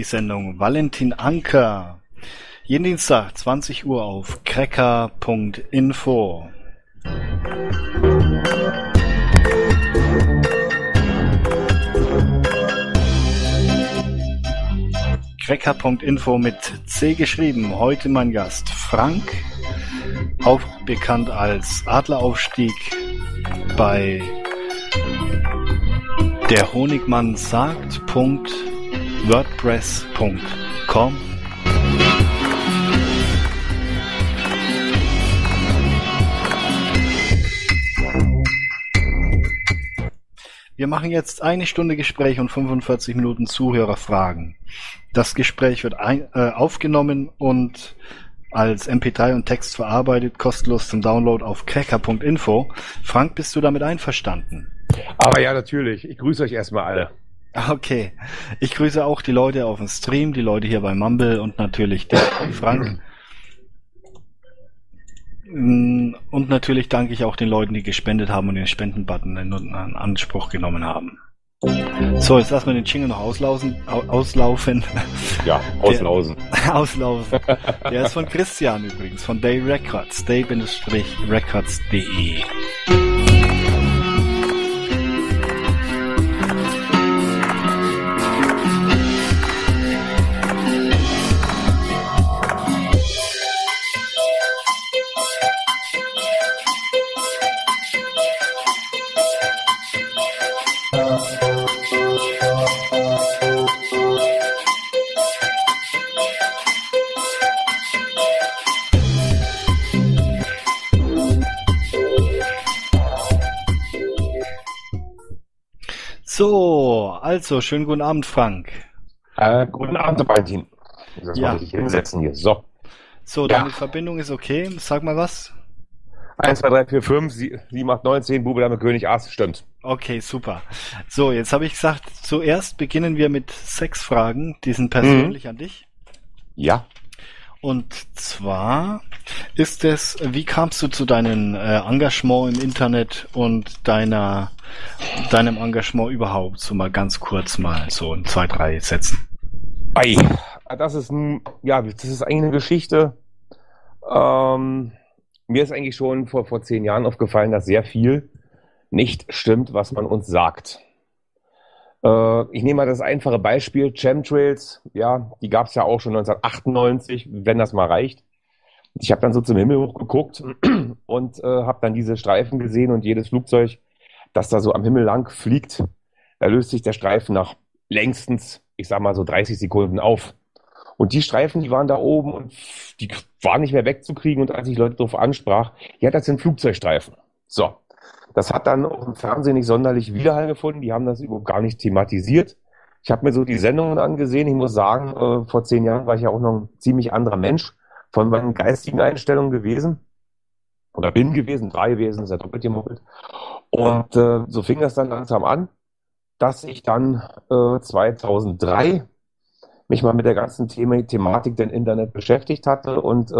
die Sendung Valentin Anker. Jeden Dienstag 20 Uhr auf cracker.info. Cracker.info mit C geschrieben. Heute mein Gast Frank, auch bekannt als Adleraufstieg bei der Honigmann sagt.wordpress.com. Wir machen jetzt eine Stunde Gespräch und 45 Minuten Zuhörerfragen. Das Gespräch wird aufgenommen und als MP3 und Text verarbeitet, kostenlos zum Download auf cracker.info. Frank, bist du damit einverstanden? Aber ja, natürlich. Ich grüße euch erstmal alle. Okay. Ich grüße auch die Leute auf dem Stream, die Leute hier bei Mumble und natürlich den Frank. Und natürlich danke ich auch den Leuten, die gespendet haben und den Spendenbutton in Anspruch genommen haben. So, jetzt lassen wir den Jingle noch auslaufen. Ja, auslaufen. Der ist von Christian übrigens, von Day Records, day-records.de. So, also, schönen guten Abend, Frank. Guten Abend, Martin. Das ja. Muss ich hinsetzen hier. So, ja. Deine Verbindung ist okay. Sag mal was. 1, 2, 3, 4, 5, 7, 8, 9, 10, Bube, Dame, König, Ass, stimmt. Okay, super. So, jetzt habe ich gesagt, zuerst beginnen wir mit 6 Fragen. Die sind persönlich an dich. Ja. Und zwar ist es, wie kamst du zu deinem Engagement im Internet und deinem Engagement überhaupt? So mal ganz kurz mal so in 2, 3 Sätzen. Ei, das ist eigentlich eine Geschichte. Mir ist eigentlich schon vor 10 Jahren aufgefallen, dass sehr viel nicht stimmt, was man uns sagt. Ich nehme mal das einfache Beispiel, Chemtrails, ja, die gab es ja auch schon 1998, wenn das mal reicht. Ich habe dann so zum Himmel hoch geguckt und habe dann diese Streifen gesehen und jedes Flugzeug, das da so am Himmel lang fliegt, da löst sich der Streifen nach längstens, ich sag mal so 30 Sekunden auf. Und die Streifen, die waren da oben und die waren nicht mehr wegzukriegen, und als ich Leute darauf ansprach, ja, das sind Flugzeugstreifen. So. Das hat dann auch im Fernsehen nicht sonderlich Widerhall gefunden. Die haben das überhaupt gar nicht thematisiert. Ich habe mir so die Sendungen angesehen. Ich muss sagen, vor 10 Jahren war ich ja auch noch ein ziemlich anderer Mensch von meinen geistigen Einstellungen gewesen. Oder bin gewesen, 3 gewesen, ist ja doppelt gemoppelt. Und so fing das dann langsam an, dass ich dann 2003 mich mal mit der ganzen Thematik des Internet beschäftigt hatte. Und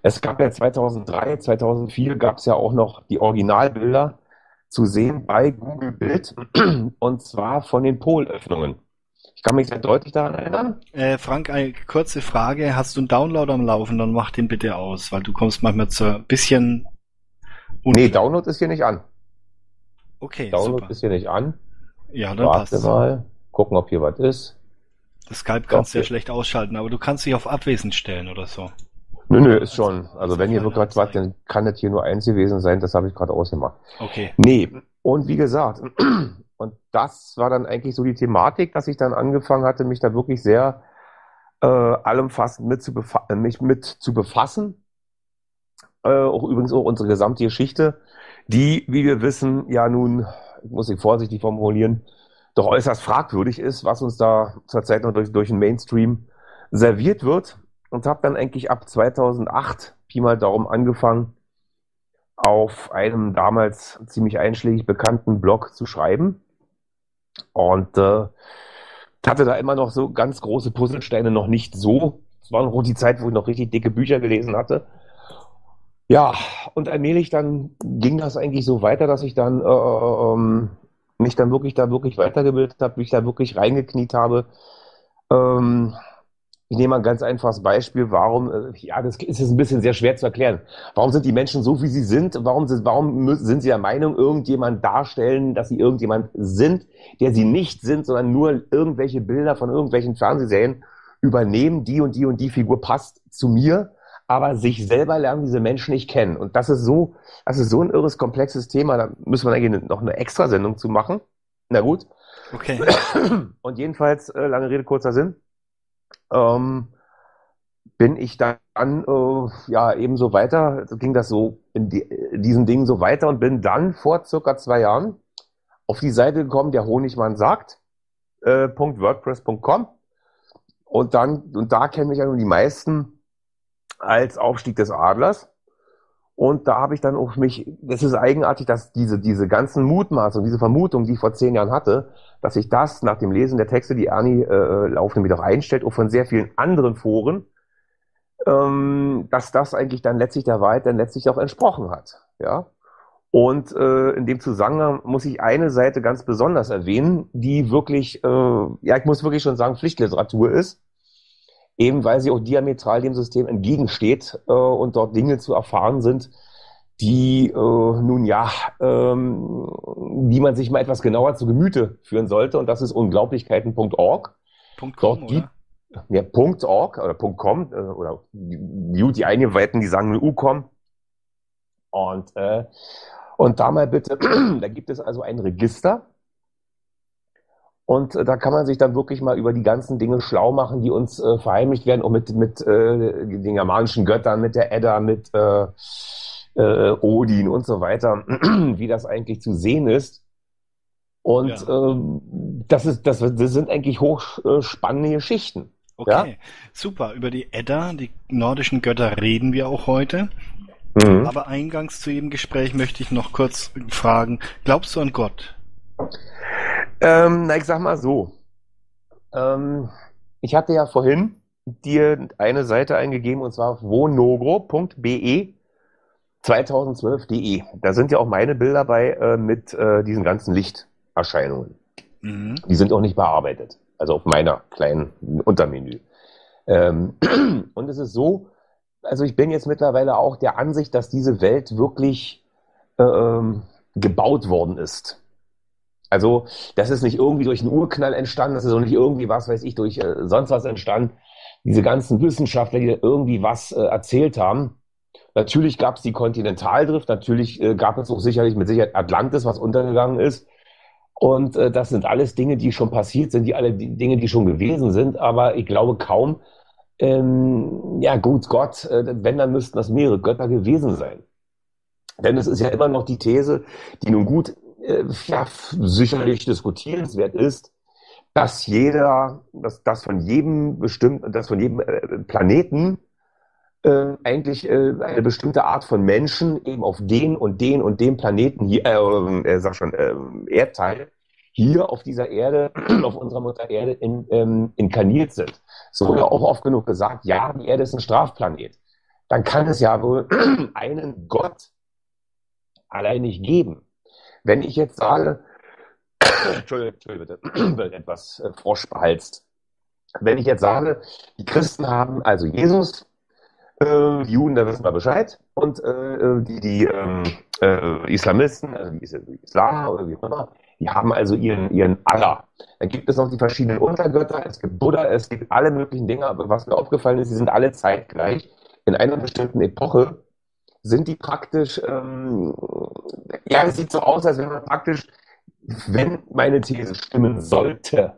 es gab ja 2003, 2004 gab es ja auch noch die Originalbilder zu sehen bei Google Bild, und zwar von den Polöffnungen. Ich kann mich sehr deutlich daran erinnern. Frank, eine kurze Frage. Hast du einen Download am Laufen? Dann mach den bitte aus, weil du kommst manchmal zu ein bisschen... Nee, Download ist hier nicht an. Okay, Download super. Ist hier nicht an. Ja, dann passt. Warte mal, gucken, ob hier was ist. Das Skype kannst du ja schlecht ausschalten, aber du kannst dich auf abwesend stellen oder so. Nö, ist schon. Also wenn hier wirklich was war, dann kann das hier nur eins gewesen sein. Das habe ich gerade ausgemacht. Okay. Nee, und wie gesagt, und das war dann eigentlich so die Thematik, dass ich dann angefangen hatte, mich da wirklich sehr allumfassend mit zu befassen. Auch übrigens auch unsere gesamte Geschichte, die, wie wir wissen, ja nun, muss ich vorsichtig formulieren, doch äußerst fragwürdig ist, was uns da zurzeit noch durch den Mainstream serviert wird. Und habe dann eigentlich ab 2008 Pi mal Daumen angefangen, auf einem damals ziemlich einschlägig bekannten Blog zu schreiben. Und hatte da immer noch so ganz große Puzzlesteine noch nicht so. Es war noch die Zeit, wo ich noch richtig dicke Bücher gelesen hatte. Ja, und allmählich dann ging das eigentlich so weiter, dass ich dann mich dann wirklich weitergebildet habe, mich da wirklich reingekniet habe. Ich nehme mal ein ganz einfaches Beispiel, warum, ja, das ist jetzt ein bisschen sehr schwer zu erklären. Warum sind die Menschen so, wie sie sind? Warum sind sie der Meinung, irgendjemand darstellen, dass sie irgendjemand sind, der sie nicht sind, sondern nur irgendwelche Bilder von irgendwelchen Fernsehserien übernehmen, die und die und die Figur passt zu mir, aber sich selber lernen diese Menschen nicht kennen. Und das ist so ein irres, komplexes Thema, da müssen wir eigentlich noch eine Extrasendung zu machen. Na gut. Okay. Und jedenfalls, lange Rede, kurzer Sinn, bin ich dann ebenso weiter, ging das so in diesen Dingen so weiter und bin dann vor circa 2 Jahren auf die Seite gekommen, der Honigmann sagt, .wordpress.com, und da kennen mich ja nun die meisten als Aufstieg des Adlers. Und da habe ich dann auch das ist eigenartig, dass diese ganzen Mutmaßungen, diese Vermutung, die ich vor 10 Jahren hatte, dass ich das nach dem Lesen der Texte, die Ernie laufend wieder einstellt, auch von sehr vielen anderen Foren, dass das eigentlich dann letztlich der Wahrheit dann letztlich auch entsprochen hat. Ja. Und in dem Zusammenhang muss ich eine Seite ganz besonders erwähnen, die wirklich, ich muss wirklich schon sagen, Pflichtliteratur ist, eben weil sie auch diametral dem System entgegensteht und dort Dinge zu erfahren sind, die wie man sich mal etwas genauer zu Gemüte führen sollte. Und das ist unglaublichkeiten.org. .org oder .com oder die Eingeweihten, die sagen eine U-Com. Und da mal bitte, da gibt es also ein Register. Und da kann man sich dann wirklich mal über die ganzen Dinge schlau machen, die uns verheimlicht werden, auch mit den germanischen Göttern, mit der Edda, mit Odin und so weiter, wie das eigentlich zu sehen ist. Und ja. Das sind eigentlich hochspannende Geschichten. Okay, ja? Super. Über die Edda, die nordischen Götter, reden wir auch heute. Mhm. Aber eingangs zu jedem Gespräch möchte ich noch kurz fragen, glaubst du an Gott? Ich sag mal so. Ich hatte ja vorhin dir eine Seite eingegeben, und zwar wonogro.be/2012.de. Da sind ja auch meine Bilder bei mit diesen ganzen Lichterscheinungen. Mhm. Die sind auch nicht bearbeitet. Also auf meiner kleinen Untermenü. Und es ist so, also ich bin jetzt mittlerweile auch der Ansicht, dass diese Welt wirklich gebaut worden ist. Also, das ist nicht irgendwie durch einen Urknall entstanden, das ist auch nicht irgendwie, was weiß ich, durch sonst was entstanden. Diese ganzen Wissenschaftler, die irgendwie was erzählt haben. Natürlich gab es die Kontinentaldrift, natürlich gab es auch sicherlich mit Sicherheit Atlantis, was untergegangen ist. Und das sind alles Dinge, die schon passiert sind, Dinge, die schon gewesen sind. Aber ich glaube kaum, wenn, dann müssten das mehrere Götter gewesen sein. Denn es ist ja immer noch die These, die nun gut sicherlich diskutierenswert ist, dass von jedem Planeten eigentlich eine bestimmte Art von Menschen eben auf den und den und dem Planeten hier, Erdteil, hier auf dieser Erde, auf unserer Mutter Erde inkarniert sind. Es wurde auch oft genug gesagt, ja, die Erde ist ein Strafplanet. Dann kann es ja wohl einen Gott allein nicht geben. Wenn ich jetzt sage, Entschuldigung bitte, wird etwas frosch behalst. Wenn ich jetzt sage, die Christen haben also Jesus, die Juden, da wissen wir Bescheid, und die Islamisten, also die Islam oder wie auch immer, die haben also ihren Allah. Dann gibt es noch die verschiedenen Untergötter, es gibt Buddha, es gibt alle möglichen Dinge, aber was mir aufgefallen ist, sie sind alle zeitgleich in einer bestimmten Epoche. Sind die praktisch, es sieht so aus, als wenn man praktisch, wenn meine These stimmen sollte,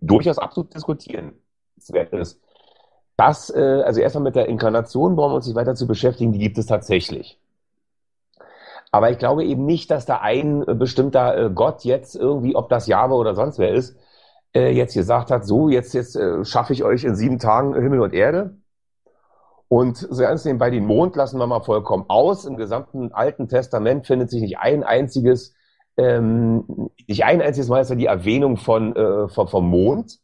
durchaus absolut diskutierenswert ist. Also erstmal mit der Inkarnation brauchen wir uns nicht weiter zu beschäftigen, die gibt es tatsächlich. Aber ich glaube eben nicht, dass da ein bestimmter Gott jetzt irgendwie, ob das Jahwe oder sonst wer ist, jetzt gesagt hat, so, jetzt schaffe ich euch in 7 Tagen Himmel und Erde. Und so ganz nebenbei, den Mond lassen wir mal vollkommen aus. Im gesamten Alten Testament findet sich nicht ein einziges Mal ist ja die Erwähnung vom Mond.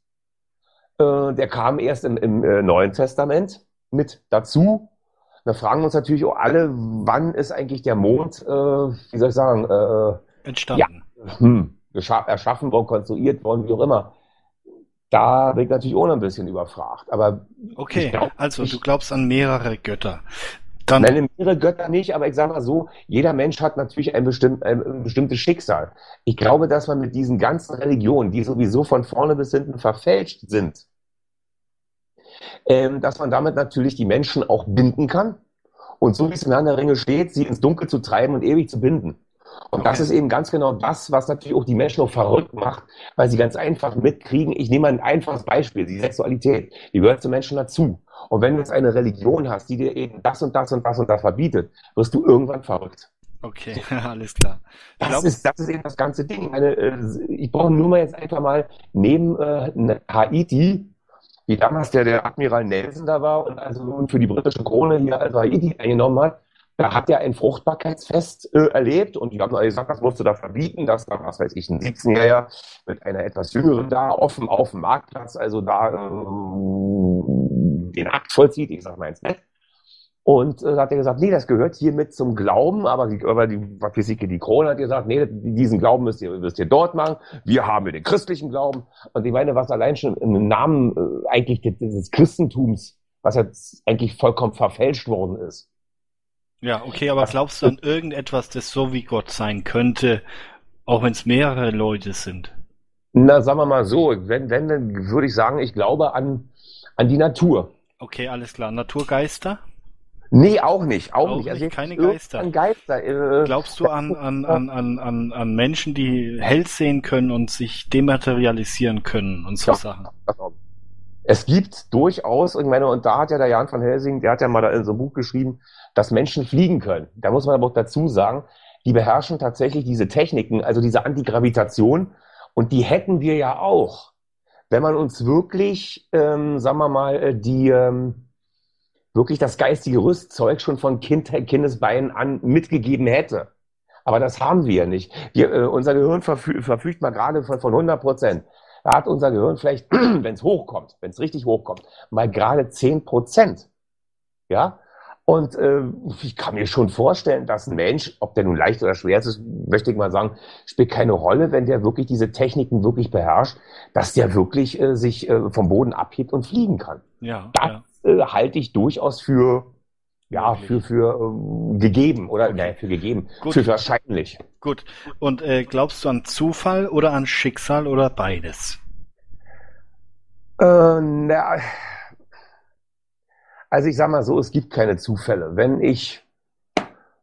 Der kam erst im Neuen Testament mit dazu. Da fragen uns natürlich auch alle, wann ist eigentlich der Mond, entstanden. Ja, erschaffen worden, konstruiert worden, wie auch immer. da bin ich natürlich auch noch ein bisschen überfragt. Aber okay, also du glaubst an mehrere Götter. Dann nein, mehrere Götter nicht, aber ich sage mal so, jeder Mensch hat natürlich ein bestimmtes Schicksal. Ich glaube, dass man mit diesen ganzen Religionen, die sowieso von vorne bis hinten verfälscht sind, dass man damit natürlich die Menschen auch binden kann und so wie es in Herrn der Ringe steht, sie ins Dunkel zu treiben und ewig zu binden. Und okay, das ist eben ganz genau das, was natürlich auch die Menschen auch verrückt macht, weil sie ganz einfach mitkriegen, ich nehme mal ein einfaches Beispiel, die Sexualität, die gehört zu Menschen dazu. Und wenn du jetzt eine Religion hast, die dir eben das und das und das und das verbietet, wirst du irgendwann verrückt. Okay, alles klar. Das ist eben das ganze Ding. Ich brauche nur mal jetzt einfach mal neben Haiti, wie damals der Admiral Nelson da war und also nun für die britische Krone hier also Haiti eingenommen hat, da hat er ein Fruchtbarkeitsfest erlebt und die haben gesagt, das musst du da verbieten, dass da, was weiß ich, ein 17-Jähriger mit einer etwas Jüngeren da offen auf dem Marktplatz, also da den Akt vollzieht, ich sag mal ins Bett. Und da hat er gesagt, nee, das gehört hiermit zum Glauben, aber die Krone hat gesagt, nee, diesen Glauben müsst ihr dort machen, wir haben den christlichen Glauben. Und ich meine, was allein schon im Namen eigentlich des Christentums, was jetzt eigentlich vollkommen verfälscht worden ist. Ja, okay, aber glaubst du an irgendetwas, das so wie Gott sein könnte, auch wenn es mehrere Leute sind? Na, sagen wir mal so, wenn dann würde ich sagen, ich glaube an die Natur. Okay, alles klar. Naturgeister? Nee, auch nicht. Also keine Geister. Glaubst du an Menschen, die hell sehen können und sich dematerialisieren können und so ja, Sachen? Es gibt durchaus, ich meine, und da hat ja der Jan van Helsing, der hat ja mal da in so einem Buch geschrieben, dass Menschen fliegen können. Da muss man aber auch dazu sagen, die beherrschen tatsächlich diese Techniken, also diese Antigravitation, und die hätten wir ja auch, wenn man uns wirklich, sagen wir mal, wirklich das geistige Rüstzeug schon von Kindesbeinen an mitgegeben hätte. Aber das haben wir nicht. Unser Gehirn verfügt mal gerade von 100%. Da hat unser Gehirn vielleicht, wenn es richtig hochkommt, mal gerade 10%. Ja? Und ich kann mir schon vorstellen, dass ein Mensch, ob der nun leicht oder schwer ist, möchte ich mal sagen, spielt keine Rolle, wenn der wirklich diese Techniken wirklich beherrscht, dass der wirklich sich vom Boden abhebt und fliegen kann. Ja, halte ich durchaus für gegeben oder okay, für gegeben, gut, für wahrscheinlich. Gut. Und glaubst du an Zufall oder an Schicksal oder beides? Also ich sag mal so, es gibt keine Zufälle.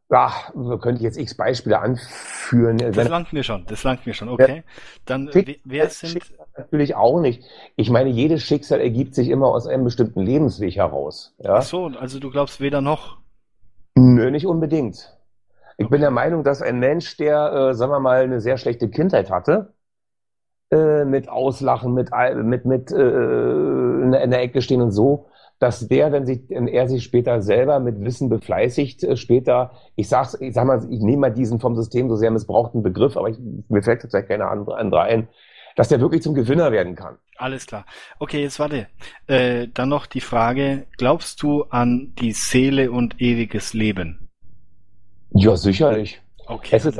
Könnte ich jetzt x Beispiele anführen. Das langt mir schon, okay. Dann, wer sind... Natürlich auch nicht. Ich meine, jedes Schicksal ergibt sich immer aus einem bestimmten Lebensweg heraus. Ja? Ach so, also du glaubst weder noch? Nö, nicht unbedingt. Ich bin der Meinung, dass ein Mensch, der, sagen wir mal, eine sehr schlechte Kindheit hatte, mit Auslachen, mit in der Ecke stehen und so, dass der, wenn er sich später selber mit Wissen befleißigt, später, ich nehme mal diesen vom System so sehr missbrauchten Begriff, aber mir fällt tatsächlich keine andere ein, dass der wirklich zum Gewinner werden kann. Alles klar. Okay, jetzt warte. Dann noch die Frage, glaubst du an die Seele und ewiges Leben? Ja, sicherlich. Okay, das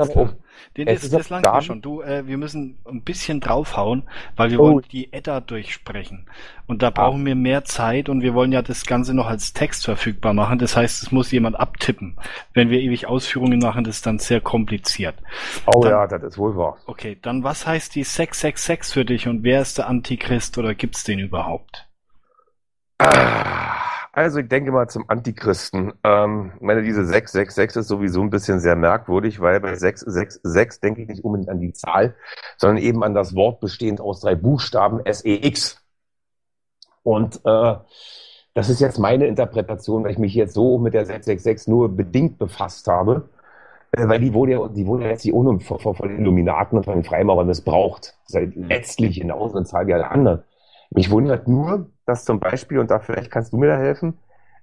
langt mir schon. Du, wir müssen ein bisschen draufhauen, weil wir wollen die Edda durchsprechen. Und da brauchen wir mehr Zeit und wir wollen ja das Ganze noch als Text verfügbar machen. Das heißt, es muss jemand abtippen. Wenn wir ewig Ausführungen machen, das ist dann sehr kompliziert. Das ist wohl wahr. Okay, dann was heißt die 666 für dich und wer ist der Antichrist oder gibt's den überhaupt? Also ich denke mal zum Antichristen. Ich meine, diese 666 ist sowieso ein bisschen sehr merkwürdig, weil bei 666 denke ich nicht unbedingt an die Zahl, sondern eben an das Wort bestehend aus 3 Buchstaben SEX. Und das ist jetzt meine Interpretation, weil ich mich jetzt so mit der 666 nur bedingt befasst habe, weil die wurde ja jetzt hier ohne von den Illuminaten und von den Freimaurern missbraucht. Seit letztlich in der Auslandszahl wie alle anderen. Mich wundert nur, dass zum Beispiel, und da vielleicht kannst du mir da helfen,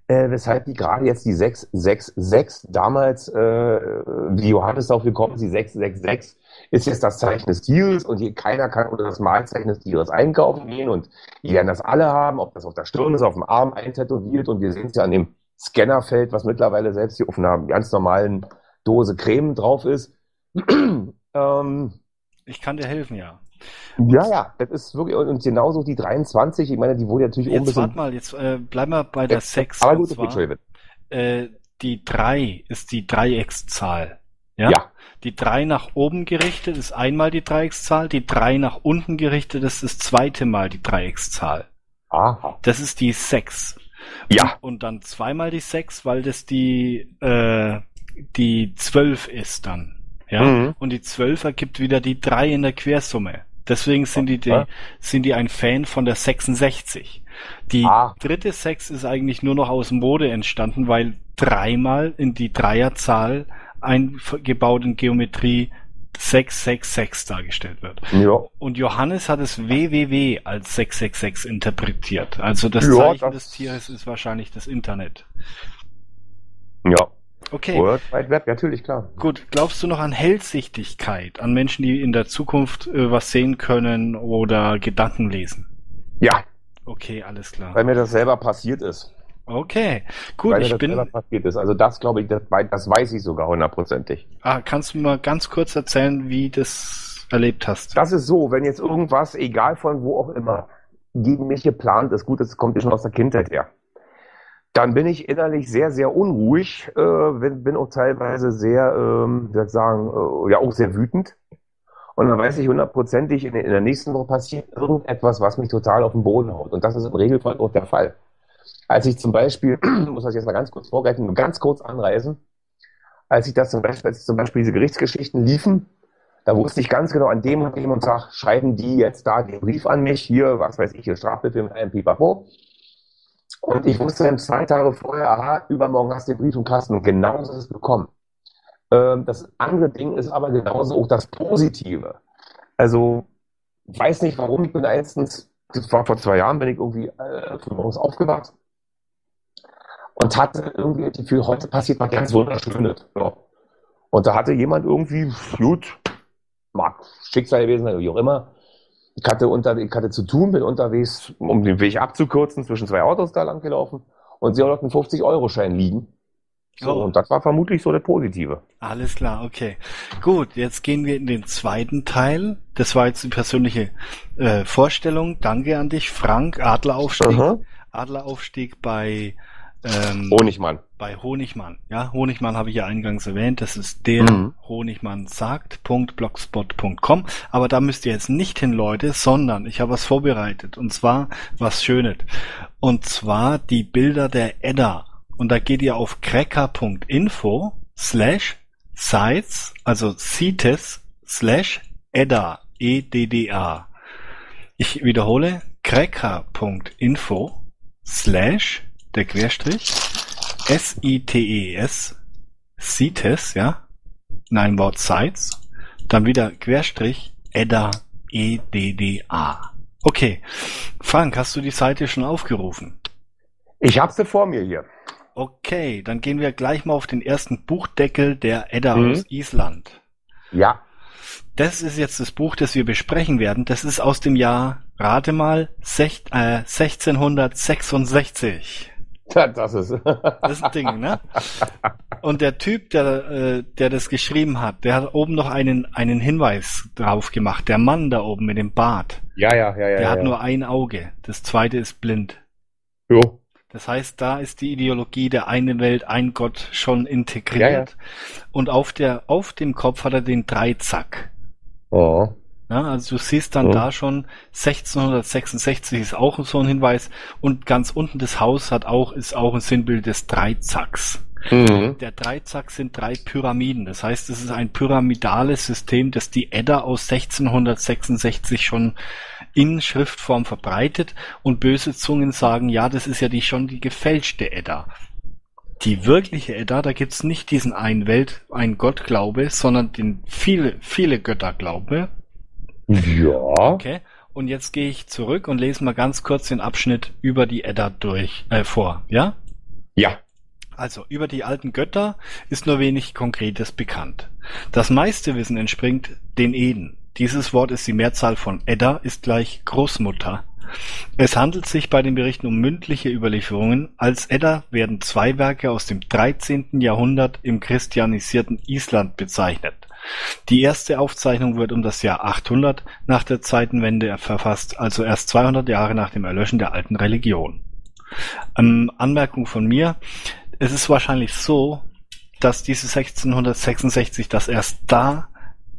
weshalb die gerade jetzt die 666 damals, wie Johannes darauf gekommen ist, die 666 ist jetzt das Zeichen des Tieres und keiner kann unter das Malzeichen des Tieres einkaufen gehen und die werden das alle haben, ob das auf der Stirn ist, auf dem Arm eintätowiert und wir sehen es ja an dem Scannerfeld, was mittlerweile selbst hier auf einer ganz normalen Dose Creme drauf ist. Ich kann dir helfen, ja. Und ja, ja, das ist wirklich, und genauso die 23, ich meine, die wurde natürlich unbedingt... Jetzt warte mal, jetzt bleiben wir bei der 6. Aber gut, die 3 ist die Dreieckszahl. Ja? Ja. Die 3 nach oben gerichtet ist einmal die Dreieckszahl, die 3 nach unten gerichtet ist das zweite Mal die Dreieckszahl. Aha. Das ist die 6. Ja. Und dann zweimal die 6, weil das die 12 ist dann. Ja. Mhm. Und die 12 ergibt wieder die 3 in der Quersumme. Deswegen sind die ein Fan von der 66. Die dritte 6 ist eigentlich nur noch aus Mode entstanden, weil dreimal in die Dreierzahl eingebaut in Geometrie 666 dargestellt wird. Ja. Und Johannes hat es www als 666 interpretiert. Also das Zeichen des Tieres ist wahrscheinlich das Internet. Ja. Okay. World Wide Web, natürlich, klar. Gut, glaubst du noch an Hellsichtigkeit, an Menschen, die in der Zukunft was sehen können oder Gedanken lesen? Ja. Okay, alles klar. Weil mir das selber passiert ist. Okay, gut, weil ich bin... passiert ist. Also das, glaube ich, das weiß ich sogar hundertprozentig. Ah, kannst du mal ganz kurz erzählen, wie du das erlebt hast? Das ist so, wenn jetzt irgendwas, egal von wo auch immer, gegen mich geplant ist, gut, das kommt ja schon aus der Kindheit her, dann bin ich innerlich sehr, sehr unruhig, bin auch teilweise sehr, auch sehr wütend. Und dann weiß ich hundertprozentig, in der nächsten Woche passiert irgendetwas, was mich total auf den Boden haut. Und das ist im Regelfall auch der Fall. Als ich zum Beispiel, muss das jetzt mal ganz kurz vorgreifen, nur ganz kurz anreißen, als zum Beispiel diese Gerichtsgeschichten liefen, da wusste ich ganz genau, an dem und dem Tag schreiben die jetzt da den Brief an mich, hier, was weiß ich, hier Strafbefehl mit einem Pipapo. Und ich wusste dann 2 Tage vorher, aha, übermorgen hast du den Brief im Kasten. Und genauso ist es gekommen. Das andere Ding ist aber genauso auch das Positive. Also, ich weiß nicht warum, ich bin einstens, das war vor 2 Jahren, bin ich irgendwie morgens aufgewacht und hatte irgendwie das Gefühl, heute passiert was ganz Wunderschönes. Ja. Und da hatte jemand irgendwie, gut, mag Schicksal gewesen sein, wie auch immer, ich hatte zu tun, bin unterwegs, um den Weg abzukürzen, zwischen 2 Autos da lang gelaufen und sie hat einen 50-Euro-Schein liegen. So, oh. Und das war vermutlich so der Positive. Alles klar, okay. Gut, jetzt gehen wir in den zweiten Teil. Das war jetzt die persönliche Vorstellung. Danke an dich, Frank. Adleraufstieg. Uh-huh. Adleraufstieg bei Honigmann. Bei Honigmann. Ja, Honigmann habe ich ja eingangs erwähnt. Das ist der Honigmann sagt.blogspot.com. Aber da müsst ihr jetzt nicht hin, Leute, sondern ich habe was vorbereitet. Und zwar was Schönes. Und zwar die Bilder der Edda. Und da geht ihr auf cracker.info/sites, also CITES /Edda, EDDA. Ich wiederhole, cracker.info / der Querstrich SITES, CITES, ja, in einem Wort Sites, dann wieder Querstrich Edda, EDDA. Okay, Frank, hast du die Seite schon aufgerufen? Ich habe sie vor mir hier. Okay, dann gehen wir gleich mal auf den ersten Buchdeckel der Edda aus Island. Ja. Das ist jetzt das Buch, das wir besprechen werden. Das ist aus dem Jahr, rate mal, 1666. Ja, das ist ein Ding, ne? Und der Typ, der das geschrieben hat, der hat oben noch einen Hinweis drauf gemacht. Der Mann da oben mit dem Bart. Ja. Der hat nur ein Auge. Das zweite ist blind. Jo. Das heißt, da ist die Ideologie der einen Welt, ein Gott schon integriert. Ja. Und auf dem Kopf hat er den Dreizack. Oh. Ja, also du siehst dann da schon 1666 ist auch so ein Hinweis. Und ganz unten das Haus ist auch ein Sinnbild des Dreizacks. Mhm. Der Dreizack sind 3 Pyramiden. Das heißt, es ist ein pyramidales System, das die Edda aus 1666 schon in Schriftform verbreitet, und böse Zungen sagen, ja, das ist ja schon die gefälschte Edda. Die wirkliche Edda, da gibt's nicht diesen einen Welt-, einen Gott-Glaube, sondern den viele, viele Götter-Glaube. Ja. Okay. Und jetzt gehe ich zurück und lese mal ganz kurz den Abschnitt über die Edda vor. Ja? Ja. Also, über die alten Götter ist nur wenig Konkretes bekannt. Das meiste Wissen entspringt den Eden. Dieses Wort ist die Mehrzahl von Edda, ist gleich Großmutter. Es handelt sich bei den Berichten um mündliche Überlieferungen. Als Edda werden 2 Werke aus dem 13. Jahrhundert im christianisierten Island bezeichnet. Die erste Aufzeichnung wird um das Jahr 800 nach der Zeitenwende verfasst, also erst 200 Jahre nach dem Erlöschen der alten Religion. Anmerkung von mir, es ist wahrscheinlich so, dass diese 1666, dass erst da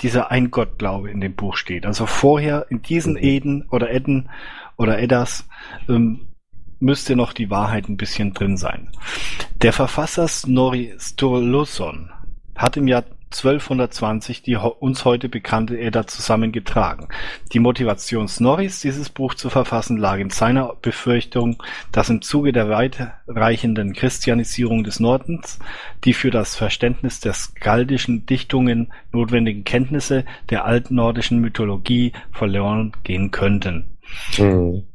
dieser Ein-Gott-Glaube in dem Buch steht. Also vorher in diesen Edden oder Eddas müsste noch die Wahrheit ein bisschen drin sein. Der Verfasser Snorri Sturluson hat im Jahr 1220 die uns heute bekannte Edda zusammengetragen. Die Motivation Snorris, dieses Buch zu verfassen, lag in seiner Befürchtung, dass im Zuge der weitreichenden Christianisierung des Nordens die für das Verständnis der skaldischen Dichtungen notwendigen Kenntnisse der altnordischen Mythologie verloren gehen könnten.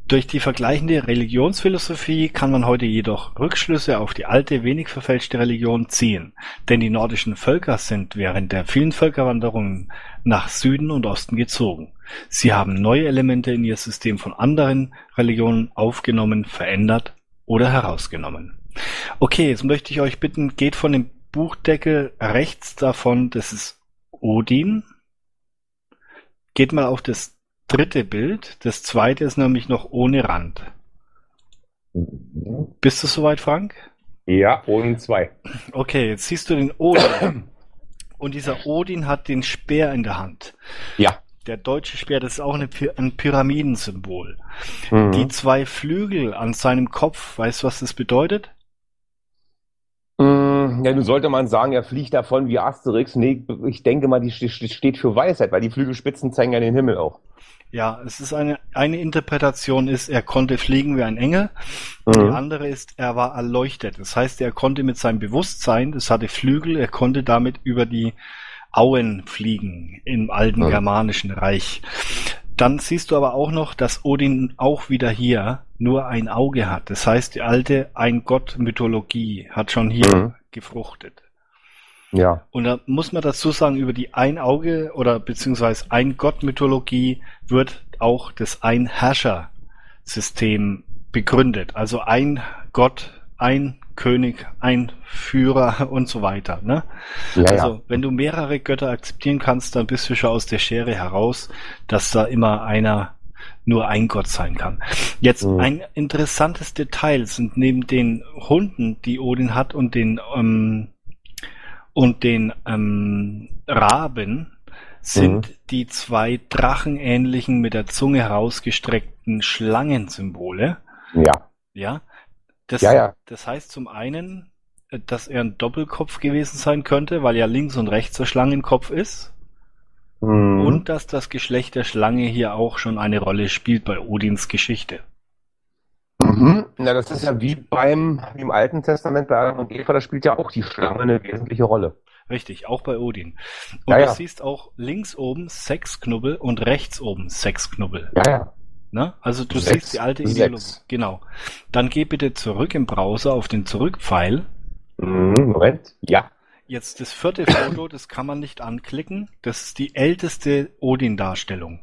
Durch die vergleichende Religionsphilosophie kann man heute jedoch Rückschlüsse auf die alte, wenig verfälschte Religion ziehen, denn die nordischen Völker sind während der vielen Völkerwanderungen nach Süden und Osten gezogen. Sie haben neue Elemente in ihr System von anderen Religionen aufgenommen, verändert oder herausgenommen. Okay, jetzt möchte ich euch bitten, geht von dem Buchdeckel rechts davon, das ist Odin, geht mal auf das dritte Bild, das zweite ist nämlich noch ohne Rand. Bist du soweit, Frank? Ja, Odin 2. Okay, jetzt siehst du den Odin. Und dieser Odin hat den Speer in der Hand. Ja. Der deutsche Speer, das ist auch ein Pyramidensymbol. Mhm. Die zwei Flügel an seinem Kopf, weißt du, was das bedeutet? Ja, nun sollte man sagen, er fliegt davon wie Asterix. Nee, ich denke mal, die steht für Weisheit, weil die Flügelspitzen zeigen ja den Himmel auch. Ja, es ist eine Interpretation ist, er konnte fliegen wie ein Engel. Mhm. Die andere ist, er war erleuchtet. Das heißt, er konnte mit seinem Bewusstsein, das hatte Flügel, er konnte damit über die Auen fliegen im alten germanischen Reich. Dann siehst du aber auch noch, dass Odin auch wieder hier nur ein Auge hat. Das heißt, die alte Ein-Gott-Mythologie hat schon hier gefruchtet. Ja. Und da muss man dazu sagen, über die Ein-Auge- oder beziehungsweise Ein-Gott-Mythologie wird auch das Ein-Herrscher-System begründet. Also ein Gott, ein König, ein Führer und so weiter. Ne? Ja, also wenn du mehrere Götter akzeptieren kannst, dann bist du schon aus der Schere heraus, dass da immer einer nur ein Gott sein kann. Jetzt ein interessantes Detail sind neben den Hunden, die Odin hat, und den Raben sind die zwei drachenähnlichen, mit der Zunge herausgestreckten Schlangensymbole. Ja. Ja. Das heißt zum einen, dass er ein Doppelkopf gewesen sein könnte, weil ja links und rechts der Schlangenkopf ist. Mhm. Und dass das Geschlecht der Schlange hier auch schon eine Rolle spielt bei Odins Geschichte. Na, das ist ja wie im Alten Testament bei Adam und Eva, da spielt ja auch die Schlange eine wesentliche Rolle. Richtig, auch bei Odin. Und du siehst auch links oben Sexknubbel und rechts oben Sexknubbel. Ja, ja. Na? Also du siehst die alte Ideologie. Genau. Dann geh bitte zurück im Browser auf den Zurückpfeil. Moment, ja. Jetzt das vierte Foto, das kann man nicht anklicken. Das ist die älteste Odin-Darstellung.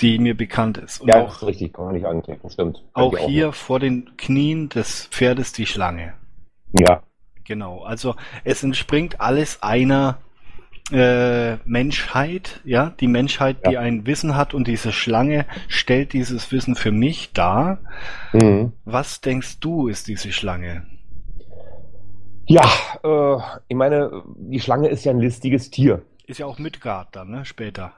Die mir bekannt ist. Und ja, auch, das ist richtig, kann man nicht anklicken, stimmt. Auch hier vor den Knien des Pferdes die Schlange. Ja. Genau, also es entspringt alles einer Menschheit, ja, die Menschheit, die ein Wissen hat, und diese Schlange stellt dieses Wissen für mich dar. Was denkst du, ist diese Schlange? Ja, ich meine, die Schlange ist ja ein listiges Tier. Ist ja auch Midgard dann, ne, später.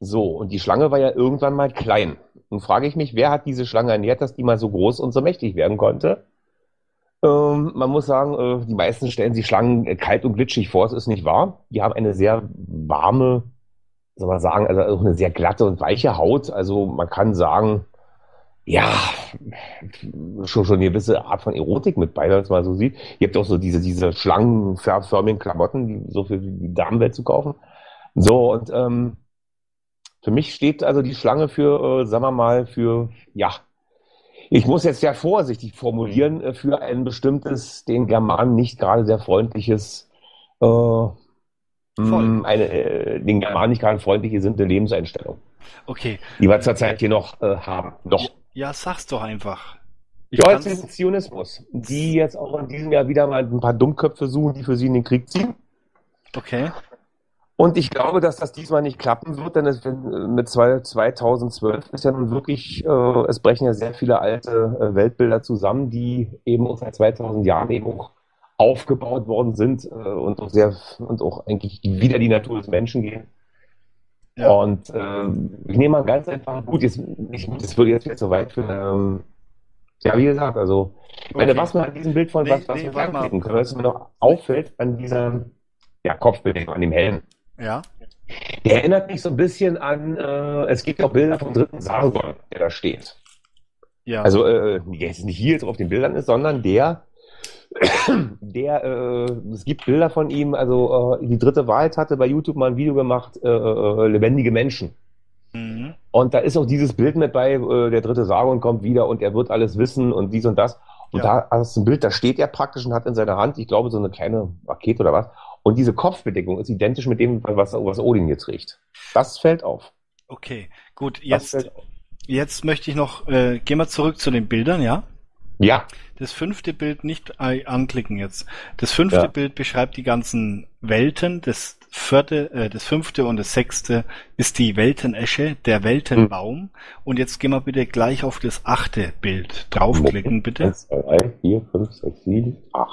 So, und die Schlange war ja irgendwann mal klein. Nun frage ich mich, wer hat diese Schlange ernährt, dass die mal so groß und so mächtig werden konnte? Man muss sagen, die meisten stellen sich Schlangen kalt und glitschig vor, es ist nicht wahr. Die haben eine sehr warme, soll man sagen, also auch eine sehr glatte und weiche Haut. Also man kann sagen, ja, schon eine gewisse Art von Erotik mit bei, wenn man es mal so sieht. Ihr habt auch so diese schlangenförmigen Klamotten, die so für die Damenwelt zu kaufen. So, und für mich steht also die Schlange für, sagen wir mal, für, ja, ich muss jetzt sehr vorsichtig formulieren, für ein bestimmtes, den Germanen nicht gerade sehr freundliches, den Germanen nicht gerade freundlich gesinnte Lebenseinstellung. Okay. Die wir zurzeit hier noch haben. Doch. Ja, sag's doch einfach. Deutschen Zionismus, die jetzt auch in diesem Jahr wieder mal ein paar Dummköpfe suchen, die für sie in den Krieg ziehen. Okay. Und ich glaube, dass das diesmal nicht klappen wird, denn es, mit 2012 ist ja nun wirklich, es brechen ja sehr viele alte Weltbilder zusammen, die eben seit 2000 Jahren eben auch aufgebaut worden sind und auch sehr und auch eigentlich wieder die Natur des Menschen gehen. Ja. Und ich nehme mal ganz einfach, gut, jetzt, das würde jetzt wieder zu weit führen. Ja, wie gesagt, also, ich meine, was man an diesem Bild von was mir noch auffällt an dieser Kopfbedeckung, an dem Helm. Ja. Der erinnert mich so ein bisschen an, es gibt auch Bilder vom dritten Sargon, der da steht. Ja. Also, jetzt nicht hier jetzt auf den Bildern ist, sondern es gibt Bilder von ihm, also die dritte Wahrheit hatte bei YouTube mal ein Video gemacht, lebendige Menschen. Mhm. Und da ist auch dieses Bild mit bei, der dritte Sargon kommt wieder und er wird alles wissen und dies und das. Und da ist ein Bild, da steht er praktisch und hat in seiner Hand, ich glaube, so eine kleine Rakete oder was. Und diese Kopfbedeckung ist identisch mit dem, was Odin jetzt trägt. Das fällt auf. Okay, gut. Jetzt möchte ich noch, gehen wir zurück zu den Bildern, ja? Ja. Das fünfte Bild nicht anklicken jetzt. Das fünfte Bild beschreibt die ganzen Welten. Das vierte, das fünfte und das sechste ist die Weltenesche, der Weltenbaum. Mhm. Und jetzt gehen wir bitte gleich auf das achte Bild. Draufklicken, bitte. 1, 2, 3, 4, 5, 6, 7, 8.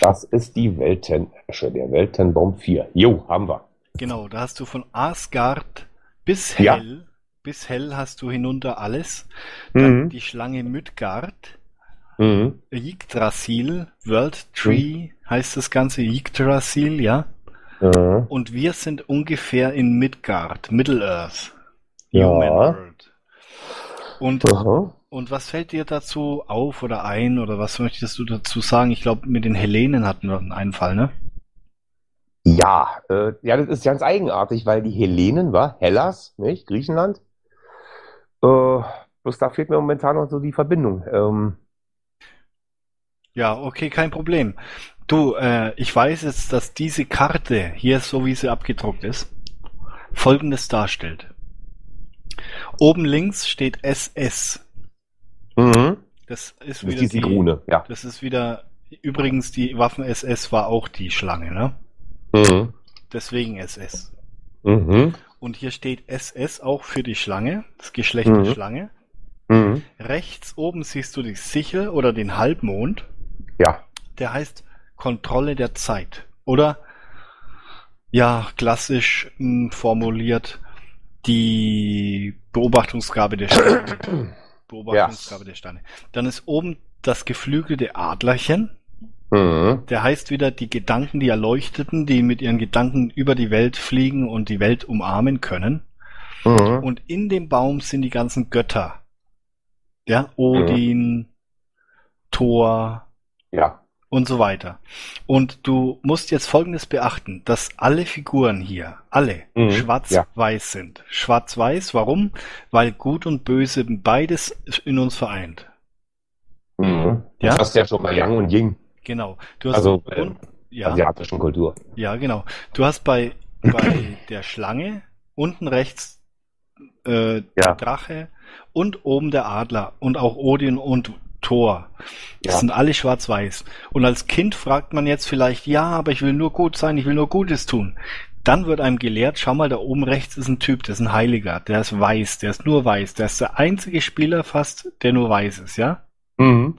Das ist die Weltenesche, der Weltenbaum 4. Jo, haben wir. Genau, da hast du von Asgard bis Hell, bis Hell hast du hinunter alles. Dann die Schlange Midgard, Yggdrasil, World Tree heißt das Ganze, Yggdrasil, ja. Und wir sind ungefähr in Midgard, Middle-Earth. Human World. Und was fällt dir dazu auf oder ein oder was möchtest du dazu sagen? Ich glaube, mit den Hellenen hatten wir einen Fall, ne? Ja, das ist ganz eigenartig, weil die Hellenen war Hellas, nicht? Griechenland. Bloß da fehlt mir momentan noch so die Verbindung. Ja, okay, kein Problem. Du, ich weiß jetzt, dass diese Karte hier, so wie sie abgedruckt ist, Folgendes darstellt. Oben links steht SS. Das ist wieder die Grüne, ja. Das ist wieder, übrigens, die Waffen-SS war auch die Schlange, ne? Deswegen SS. Und hier steht SS auch für die Schlange, das Geschlecht der Schlange. Rechts oben siehst du die Sichel oder den Halbmond. Ja. Der heißt Kontrolle der Zeit. Oder, ja, klassisch formuliert, die Beobachtungsgabe der Sterne. Dann ist oben das geflügelte Adlerchen. Der heißt wieder die Gedanken, die Erleuchteten, die mit ihren Gedanken über die Welt fliegen und die Welt umarmen können. Und in dem Baum sind die ganzen Götter. Ja, Odin, Thor und so weiter. Und du musst jetzt Folgendes beachten, dass alle Figuren hier, alle, schwarz-weiß sind. Schwarz-weiß, warum? Weil Gut und Böse beides in uns vereint. Ja? Du hast ja schon mal Yang und Ying. Genau. Du hast asiatischen Kultur. Ja, genau. Du hast bei der Schlange unten rechts der Drache und oben der Adler und auch Odin und Thor. Das sind alle schwarz-weiß. Und als Kind fragt man jetzt vielleicht, ja, aber ich will nur gut sein, ich will nur Gutes tun. Dann wird einem gelehrt, schau mal, da oben rechts ist ein Typ, der ist ein Heiliger, der ist weiß, der ist nur weiß, der ist der einzige Spieler fast, der nur weiß ist, ja? Und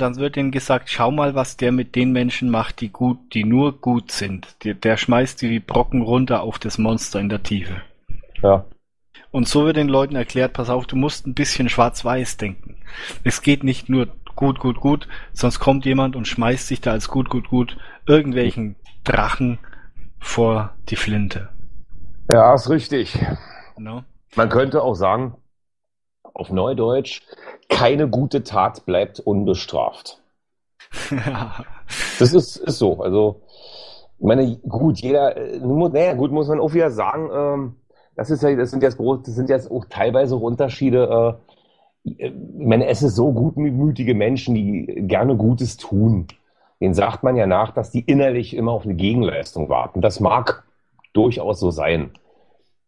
dann wird denen gesagt, schau mal, was der mit den Menschen macht, die nur gut sind. Der schmeißt die wie Brocken runter auf das Monster in der Tiefe. Ja. Und so wird den Leuten erklärt, pass auf, du musst ein bisschen schwarz-weiß denken. Es geht nicht nur gut, gut, gut, sonst kommt jemand und schmeißt sich da als gut, gut, gut irgendwelchen Drachen vor die Flinte. Ja, ist richtig. No? Man könnte auch sagen, auf Neudeutsch, keine gute Tat bleibt unbestraft. Das ist so. Also, ich meine, gut, muss man auch wieder sagen, das sind jetzt auch teilweise Unterschiede. Ich meine, es ist so gutmütige Menschen, die gerne Gutes tun. Denen sagt man ja nach, dass die innerlich immer auf eine Gegenleistung warten. Das mag durchaus so sein.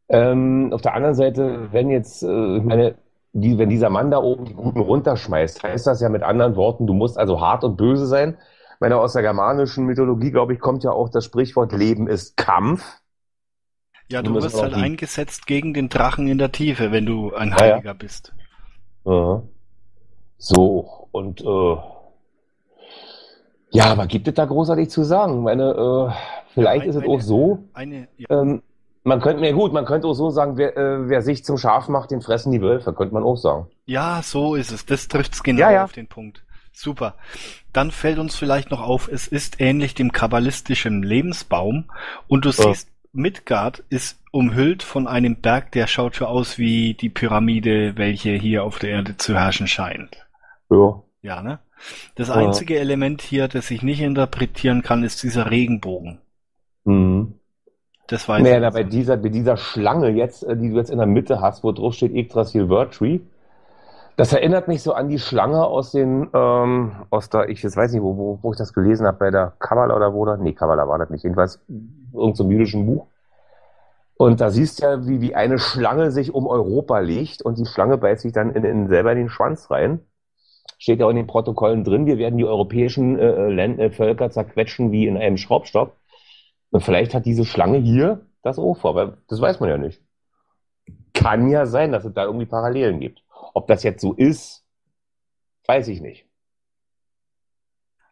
Auf der anderen Seite, wenn jetzt, wenn dieser Mann da oben die Guten runterschmeißt, heißt das ja mit anderen Worten, du musst also hart und böse sein. Aus der germanischen Mythologie, glaube ich, kommt ja auch das Sprichwort Leben ist Kampf. Ja, du wirst halt eingesetzt gegen den Drachen in der Tiefe, wenn du ein Heiliger bist. Aha. So, und ja, aber gibt es da großartig zu sagen? Ich meine, vielleicht ist es auch so. Man könnte auch so sagen, wer sich zum Schaf macht, den fressen die Wölfe, könnte man auch sagen. Ja, so ist es. Das trifft es genau auf den Punkt. Super. Dann fällt uns vielleicht noch auf, es ist ähnlich dem kabbalistischen Lebensbaum und du siehst, Midgard ist umhüllt von einem Berg, der schaut so aus wie die Pyramide, welche hier auf der Erde zu herrschen scheint. Ja. Ja, ne? Das einzige Element hier, das ich nicht interpretieren kann, ist dieser Regenbogen. Mhm. Das weiß ich nicht. Bei dieser Schlange jetzt, die du jetzt in der Mitte hast, wo drauf steht Yggdrasil Wordtree, das erinnert mich so an die Schlange aus den, ich jetzt weiß nicht, wo ich das gelesen habe, bei der Kabbala oder wo, Kabbala war das nicht, jedenfalls irgend so einem jüdischen Buch. Und da siehst du ja, wie eine Schlange sich um Europa legt und die Schlange beißt sich dann selber in den Schwanz rein. Steht ja auch in den Protokollen drin, wir werden die europäischen Völker zerquetschen wie in einem Schraubstock. Und vielleicht hat diese Schlange hier das auch vor, weil das weiß man ja nicht. Kann ja sein, dass es da irgendwie Parallelen gibt. Ob das jetzt so ist, weiß ich nicht.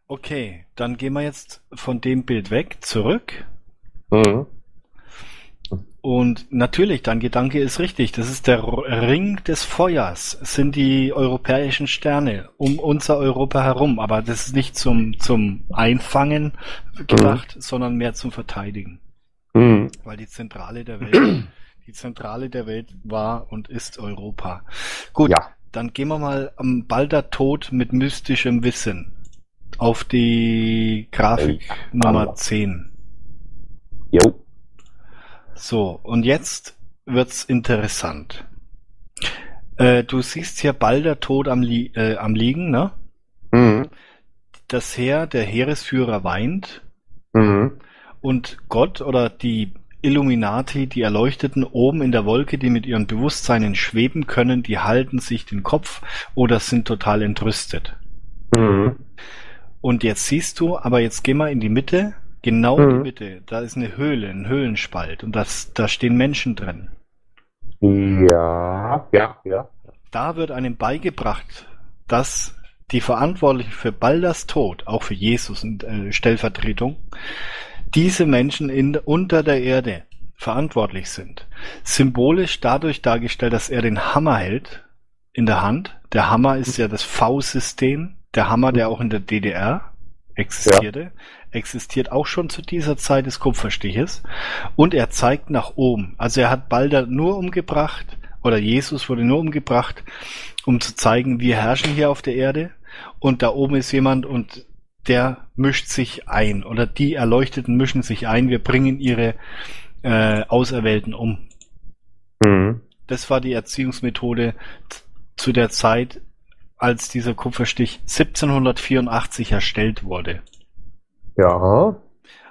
Okay, dann gehen wir jetzt von dem Bild weg, zurück. Mhm. Und natürlich, dein Gedanke ist richtig. Das ist der Ring des Feuers. Es sind die europäischen Sterne um unser Europa herum. Aber das ist nicht zum Einfangen gedacht, sondern mehr zum Verteidigen. Mhm. Weil die Zentrale der Welt war und ist Europa. Gut, Dann gehen wir mal am Balder-Tod mit mystischem Wissen auf die Grafik Nummer 10. Jo. So, und jetzt wird's interessant. Du siehst hier Balder tot am Liegen, ne? Mhm. Das Heer, der Heeresführer weint. Mhm. Und Gott oder die Illuminati, die Erleuchteten oben in der Wolke, die mit ihren Bewusstseinen schweben können, die halten sich den Kopf oder sind total entrüstet. Mhm. Und jetzt siehst du, aber jetzt geh mal in die Mitte, genau in die Mitte, da ist eine Höhle, ein Höhlenspalt und da stehen Menschen drin. Ja. Da wird einem beigebracht, dass die Verantwortlichen für Balders Tod, auch für Jesus in Stellvertretung, diese Menschen unter der Erde verantwortlich sind. Symbolisch dadurch dargestellt, dass er den Hammer hält in der Hand. Der Hammer ist ja das V-System. Der Hammer, der auch in der DDR existierte, existiert auch schon zu dieser Zeit des Kupferstiches. Und er zeigt nach oben. Also er hat Balder nur umgebracht, oder Jesus wurde nur umgebracht, um zu zeigen, wir herrschen hier auf der Erde. Und da oben ist jemand und der mischt sich ein oder die Erleuchteten mischen sich ein, wir bringen ihre Auserwählten um. Mhm. Das war die Erziehungsmethode zu der Zeit, als dieser Kupferstich 1784 erstellt wurde. Ja.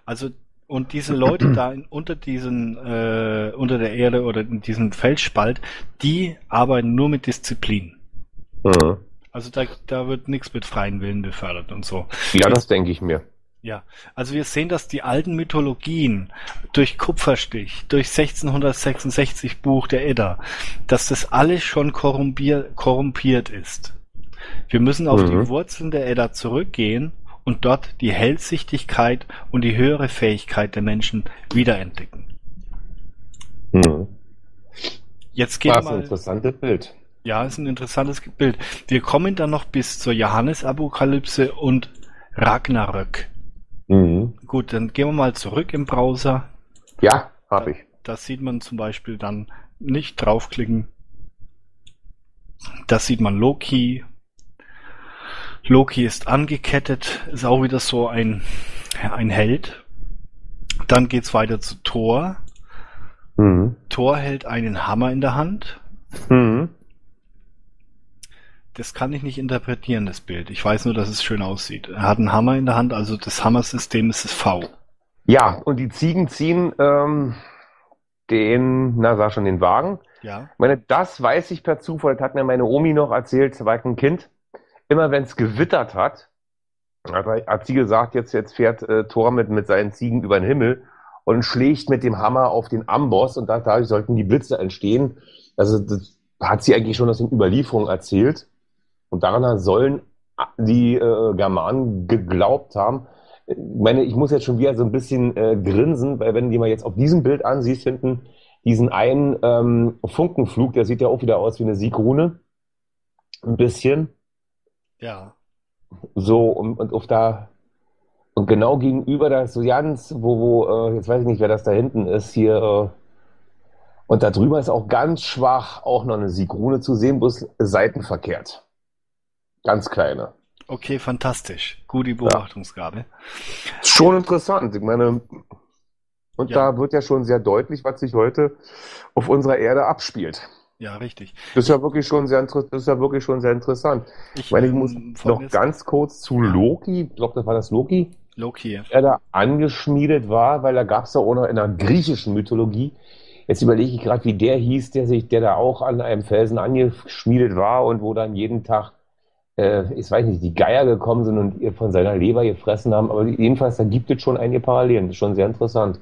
Also, und diese Leute da unter der Erde oder in diesem Felsspalt, die arbeiten nur mit Disziplin. Mhm. Also da wird nichts mit freien Willen befördert und so. Ja, das denke ich mir. Ja, also wir sehen, dass die alten Mythologien durch Kupferstich, durch 1666 Buch der Edda, dass das alles schon korrumpiert ist. Wir müssen auf die Wurzeln der Edda zurückgehen und dort die Hellsichtigkeit und die höhere Fähigkeit der Menschen wiederentdecken. Mhm. Jetzt geht mal... Das ist ein interessantes Bild. Ja, ist ein interessantes Bild. Wir kommen dann noch bis zur Johannesapokalypse und Ragnarök. Mhm. Gut, dann gehen wir mal zurück im Browser. Ja, habe ich. Das sieht man zum Beispiel dann nicht draufklicken. Das sieht man Loki. Loki ist angekettet, ist auch wieder so ein Held. Dann geht's weiter zu Thor. Mhm. Thor hält einen Hammer in der Hand. Mhm. Das kann ich nicht interpretieren, das Bild. Ich weiß nur, dass es schön aussieht. Er hat einen Hammer in der Hand, also das Hammersystem ist das V. Ja, und die Ziegen ziehen den Wagen. Ja. Ich meine, das weiß ich per Zufall, das hat mir meine Omi noch erzählt, sie war ein Kind. Immer wenn es gewittert hat sie gesagt, jetzt fährt Thor mit seinen Ziegen über den Himmel und schlägt mit dem Hammer auf den Amboss und dadurch sollten die Blitze entstehen. Also das hat sie eigentlich schon aus den Überlieferungen erzählt und daran sollen die Germanen geglaubt haben. Ich meine, ich muss jetzt schon wieder so ein bisschen grinsen, weil wenn du mal jetzt auf diesem Bild ansiehst, hinten diesen einen Funkenflug, der sieht ja auch wieder aus wie eine Siegrune. Ein bisschen. Ja. So, und auf da, und genau gegenüber da ist so ganz, wo jetzt weiß ich nicht, wer das da hinten ist, hier, und da drüber ist auch ganz schwach auch noch eine Siegrune zu sehen, bloß seitenverkehrt. Ganz kleine. Okay, fantastisch. Gute Beobachtungsgabe. Ja. Schon interessant. Ich meine, und da wird ja schon sehr deutlich, was sich heute auf unserer Erde abspielt. Ja, richtig. Das ist ja wirklich schon sehr, interessant. Ich meine, ich muss noch ganz kurz zu Loki, ich glaube, das war das Loki. Loki. Der da angeschmiedet war, weil da gab es ja auch noch in der griechischen Mythologie, jetzt überlege ich gerade, wie der hieß, der da auch an einem Felsen angeschmiedet war und wo dann jeden Tag, ich weiß nicht, die Geier gekommen sind und ihr von seiner Leber gefressen haben. Aber jedenfalls, da gibt es schon einige Parallelen. Das ist schon sehr interessant.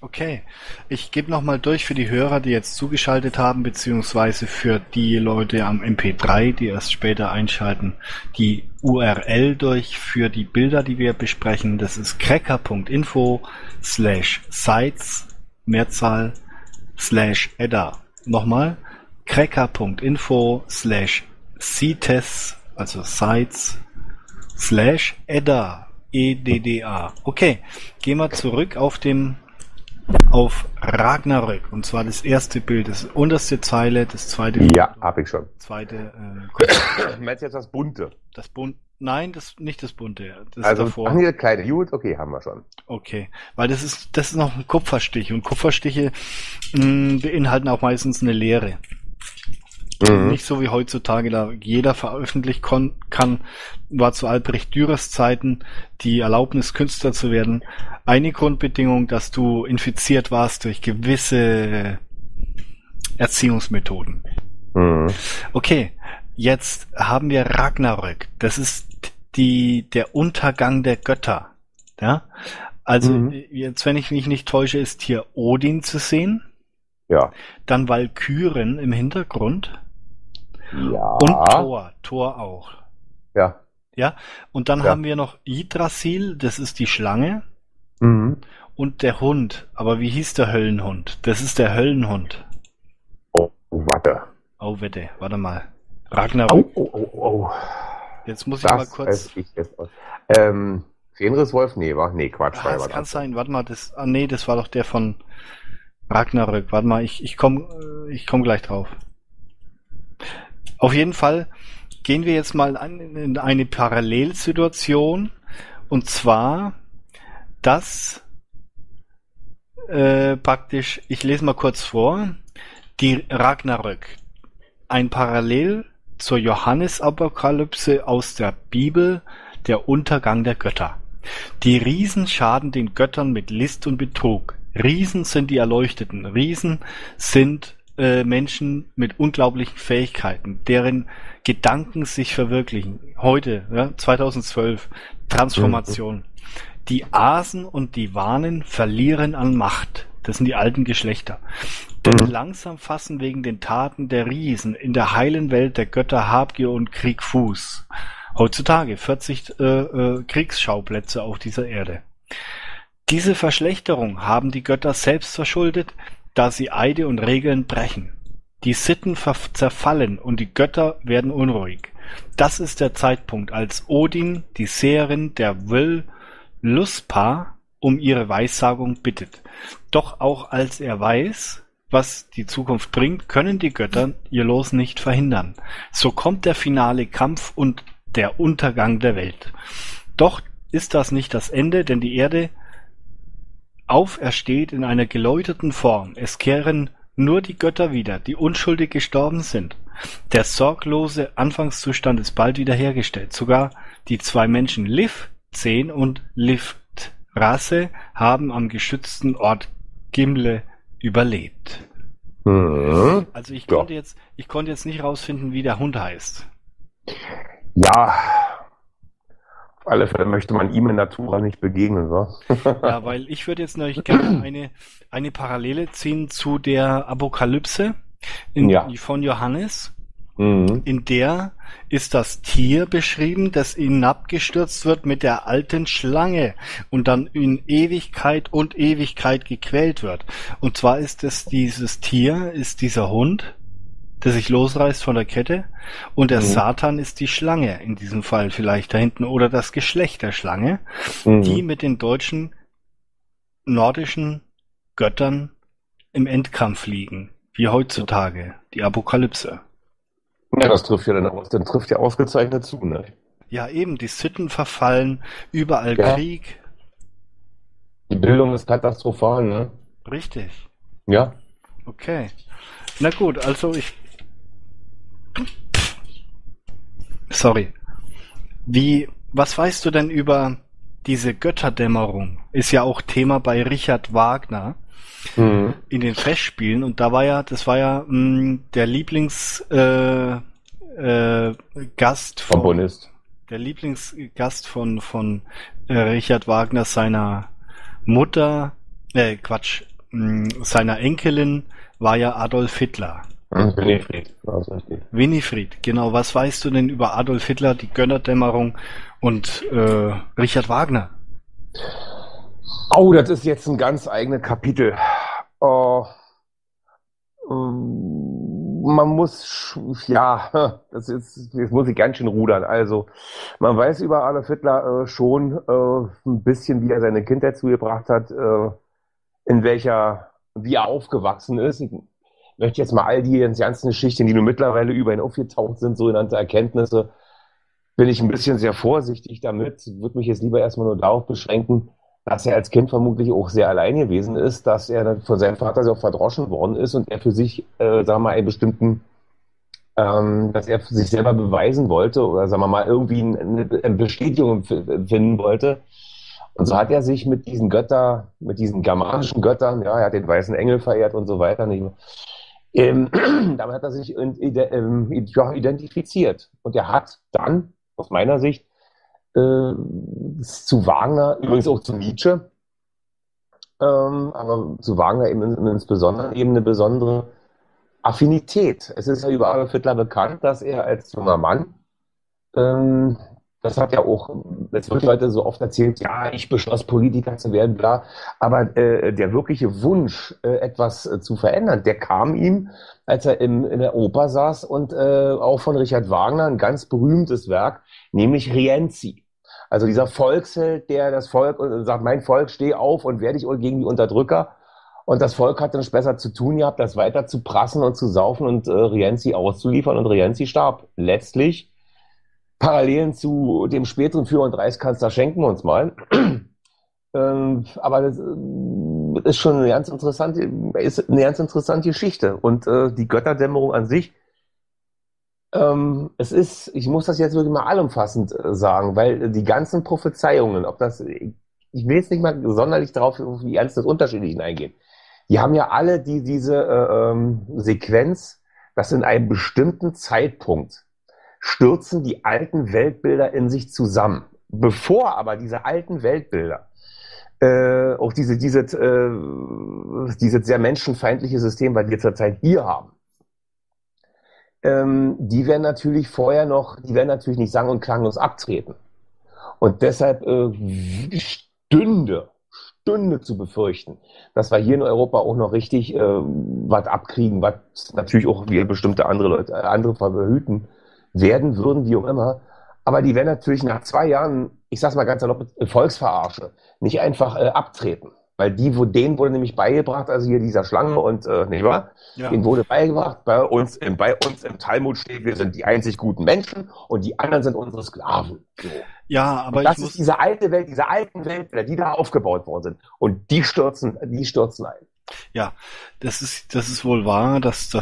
Okay, ich gebe nochmal durch für die Hörer, die jetzt zugeschaltet haben, beziehungsweise für die Leute am MP3, die erst später einschalten, die URL durch für die Bilder, die wir besprechen. Das ist cracker.info/sites/Edda. Nochmal, cracker.info/sites, also sites/Edda, EDDA. Okay, gehen wir zurück auf Ragnarök, und zwar das erste Bild, das unterste Zeile, das zweite. Ja, habe ich schon. Zweite. Meinst du jetzt das Bunte? Das Bunte. Nein, das nicht das Bunte. Das also ist davor. Hier keine Jut, okay, haben wir schon. Okay, weil das ist noch ein Kupferstich und Kupferstiche beinhalten auch meistens eine Leere. Mhm. Nicht so wie heutzutage, da jeder veröffentlichen kann, war zu Albrecht Dürers Zeiten die Erlaubnis, Künstler zu werden, eine Grundbedingung, dass du infiziert warst durch gewisse Erziehungsmethoden. Mhm. Okay, jetzt haben wir Ragnarök. Das ist der Untergang der Götter. Ja? Also jetzt, wenn ich mich nicht täusche, ist hier Odin zu sehen. Ja. Dann Walküren im Hintergrund. Ja. Und Thor auch. Ja. Ja. Und dann haben wir noch Yggdrasil, das ist die Schlange. Mhm. Und der Hund. Aber wie hieß der Höllenhund? Das ist der Höllenhund. Oh, warte. Oh, wette. Warte mal. Ragnarök. Oh, oh, oh, oh. Jetzt muss ich mal kurz. Fenriswolf? Nee, war? Nee, Quatsch. Ah, das kann sein. Warte mal. Das war doch der von Ragnarök. Warte mal, ich komm gleich drauf. Auf jeden Fall gehen wir jetzt mal in eine Parallelsituation, und zwar, dass praktisch, ich lese mal kurz vor, die Ragnarök, ein Parallel zur Johannesapokalypse aus der Bibel, der Untergang der Götter. Die Riesen schaden den Göttern mit List und Betrug. Riesen sind die Erleuchteten. Riesen sind Menschen mit unglaublichen Fähigkeiten, deren Gedanken sich verwirklichen. Heute, 2012, Transformation. Die Asen und die Wanen verlieren an Macht. Das sind die alten Geschlechter. Denn langsam fassen wegen den Taten der Riesen in der heilen Welt der Götter Habgier und Krieg Fuß. Heutzutage 40 Kriegsschauplätze auf dieser Erde. Diese Verschlechterung haben die Götter selbst verschuldet, da sie Eide und Regeln brechen. Die Sitten zerfallen und die Götter werden unruhig. Das ist der Zeitpunkt, als Odin, die Seherin der Völuspa, um ihre Weissagung bittet. Doch auch als er weiß, was die Zukunft bringt, können die Götter ihr Los nicht verhindern. So kommt der finale Kampf und der Untergang der Welt. Doch ist das nicht das Ende, denn die Erde aufersteht in einer geläuterten Form. Es kehren nur die Götter wieder, die unschuldig gestorben sind. Der sorglose Anfangszustand ist bald wiederhergestellt. Sogar die zwei Menschen Liv 10 und Livrasse haben am geschützten Ort Gimle überlebt. Also ich konnte jetzt nicht rausfinden, wie der Hund heißt. Ja, alle Fälle möchte man ihm in Natura nicht begegnen, wa? Ja, weil ich würde jetzt natürlich gerne eine Parallele ziehen zu der Apokalypse von Johannes. Mhm. In der ist das Tier beschrieben, das hinabgestürzt wird mit der alten Schlange und dann in Ewigkeit und Ewigkeit gequält wird. Und zwar ist es dieses Tier, ist dieser Hund, der sich losreißt von der Kette, und der Satan ist die Schlange, in diesem Fall vielleicht da hinten, oder das Geschlecht der Schlange, die mit den deutschen, nordischen Göttern im Endkampf liegen, wie heutzutage die Apokalypse. Ja, das trifft ja dann ausgezeichnet zu, ne? Ja, eben, die Sitten verfallen, überall Krieg. Die Bildung ist katastrophal, ne? Richtig. Ja. Okay. Na gut, also was weißt du denn über diese Götterdämmerung? Ist ja auch Thema bei Richard Wagner in den Festspielen, und der Lieblingsgast von Richard Wagner, seiner Mutter, seiner Enkelin, war ja Adolf Hitler. Winifred, genau. Was weißt du denn über Adolf Hitler, die Götterdämmerung und Richard Wagner? Oh, das ist jetzt ein ganz eigenes Kapitel. Jetzt muss ich ganz schön rudern. Also, man weiß über Adolf Hitler schon ein bisschen, wie er seine Kindheit zugebracht hat, wie er aufgewachsen ist. Ich möchte jetzt mal all die ganzen Geschichten, die nur mittlerweile über ihn aufgetaucht sind, sogenannte Erkenntnisse, bin ich ein bisschen sehr vorsichtig damit. Ich würde mich jetzt lieber erstmal nur darauf beschränken, dass er als Kind vermutlich auch sehr allein gewesen ist, dass er dann von seinem Vater sehr verdroschen worden ist und er für sich, dass er sich selber beweisen wollte oder, irgendwie eine Bestätigung finden wollte. Und so hat er sich mit diesen germanischen Göttern, ja, er hat den weißen Engel verehrt und so weiter, damit hat er sich identifiziert. Und er hat dann, aus meiner Sicht, zu Wagner, übrigens auch zu Nietzsche, aber zu Wagner eben insbesondere eben eine besondere Affinität. Es ist ja über Adolf Hitler bekannt, dass er als junger Mann, das hat ja auch, es wird Leute so oft erzählt, ja, ich beschloss Politiker zu werden, bla, aber der wirkliche Wunsch, etwas zu verändern, der kam ihm, als er in der Oper saß und auch von Richard Wagner ein ganz berühmtes Werk, nämlich Rienzi. Also dieser Volksheld, der das Volk sagt, mein Volk, steh auf und wehr dich gegen die Unterdrücker. Und das Volk hat dann besser zu tun gehabt, das weiter zu prassen und zu saufen und Rienzi auszuliefern. Und Rienzi starb letztlich. Parallelen zu dem späteren Führer und Reichskanzler schenken wir uns mal. Aber das ist schon eine ganz interessante Geschichte. Und die Götterdämmerung an sich, ich muss das jetzt wirklich mal allumfassend sagen, weil die ganzen Prophezeiungen, ich will jetzt nicht mal sonderlich darauf, auf die ernsten Unterschiedlichen eingehen. Die haben ja alle diese Sequenz, dass in einem bestimmten Zeitpunkt stürzen die alten Weltbilder in sich zusammen. Bevor aber diese alten Weltbilder, auch dieses sehr menschenfeindliche System, was wir zurzeit hier haben, die werden natürlich nicht sang- und klanglos abtreten. Und deshalb stünde zu befürchten, dass wir hier in Europa auch noch richtig was abkriegen, was natürlich auch wir bestimmte andere verhüten werden würden, wie auch immer, aber die werden natürlich nach 2 Jahren, ich sag's mal ganz salopp, Volksverarsche, nicht einfach abtreten, weil denen wurde nämlich beigebracht, also hier dieser Schlange und, nicht wahr? Ja. Denen wurde beigebracht, bei uns im Talmud steht, wir sind die einzig guten Menschen und die anderen sind unsere Sklaven. So. Ja, aber ist diese alten Weltbilder, die da aufgebaut worden sind und die stürzen ein. Ja, das ist wohl wahr, dass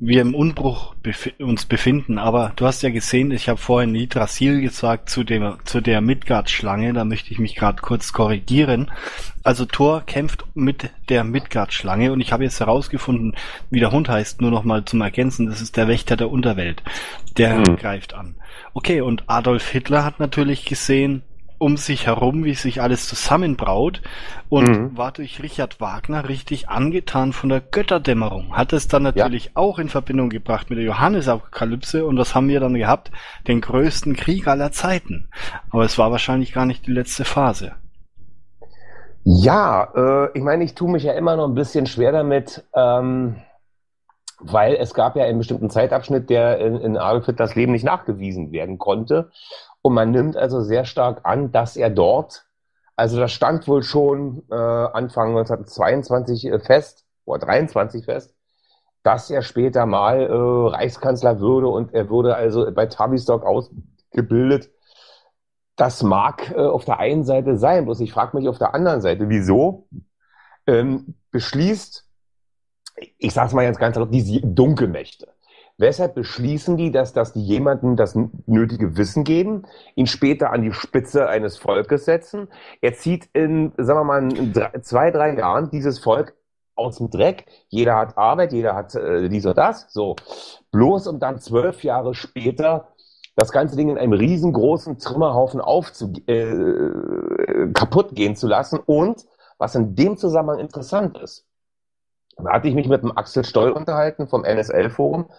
wir im Unbruch uns befinden, aber du hast ja gesehen, ich habe vorhin Yggdrasil gesagt zu der Midgard-Schlange, da möchte ich mich gerade kurz korrigieren. Also Thor kämpft mit der Midgard-Schlange und ich habe jetzt herausgefunden, wie der Hund heißt, nur nochmal zum Ergänzen, das ist der Wächter der Unterwelt, der greift an. Okay, und Adolf Hitler hat natürlich gesehen, um sich herum, wie sich alles zusammenbraut, und war durch Richard Wagner richtig angetan von der Götterdämmerung. Hat es dann natürlich auch in Verbindung gebracht mit der Johannesapokalypse, und was haben wir dann gehabt? Den größten Krieg aller Zeiten. Aber es war wahrscheinlich gar nicht die letzte Phase. Ja, ich meine, ich tue mich ja immer noch ein bisschen schwer damit, weil es gab ja einen bestimmten Zeitabschnitt, der in Adolf Hitlers Leben nicht nachgewiesen werden konnte. Und man nimmt also sehr stark an, dass er dort, also das stand wohl schon Anfang 1922 fest, oder 23 fest, dass er später mal Reichskanzler würde, und er würde also bei Tavistock ausgebildet. Das mag auf der einen Seite sein, bloß ich frage mich auf der anderen Seite, wieso beschließt, ich sage es mal jetzt ganz klar, die Dunkelmächte. Weshalb beschließen die, dass die jemandem das nötige Wissen geben, ihn später an die Spitze eines Volkes setzen? Er zieht in, sagen wir mal, in 2-3 Jahren dieses Volk aus dem Dreck. Jeder hat Arbeit, jeder hat dies und das. So. Bloß um dann 12 Jahre später das ganze Ding in einem riesengroßen Trümmerhaufen kaputt gehen zu lassen. Und was in dem Zusammenhang interessant ist, da hatte ich mich mit dem Axel Stoll unterhalten vom NSL-Forum,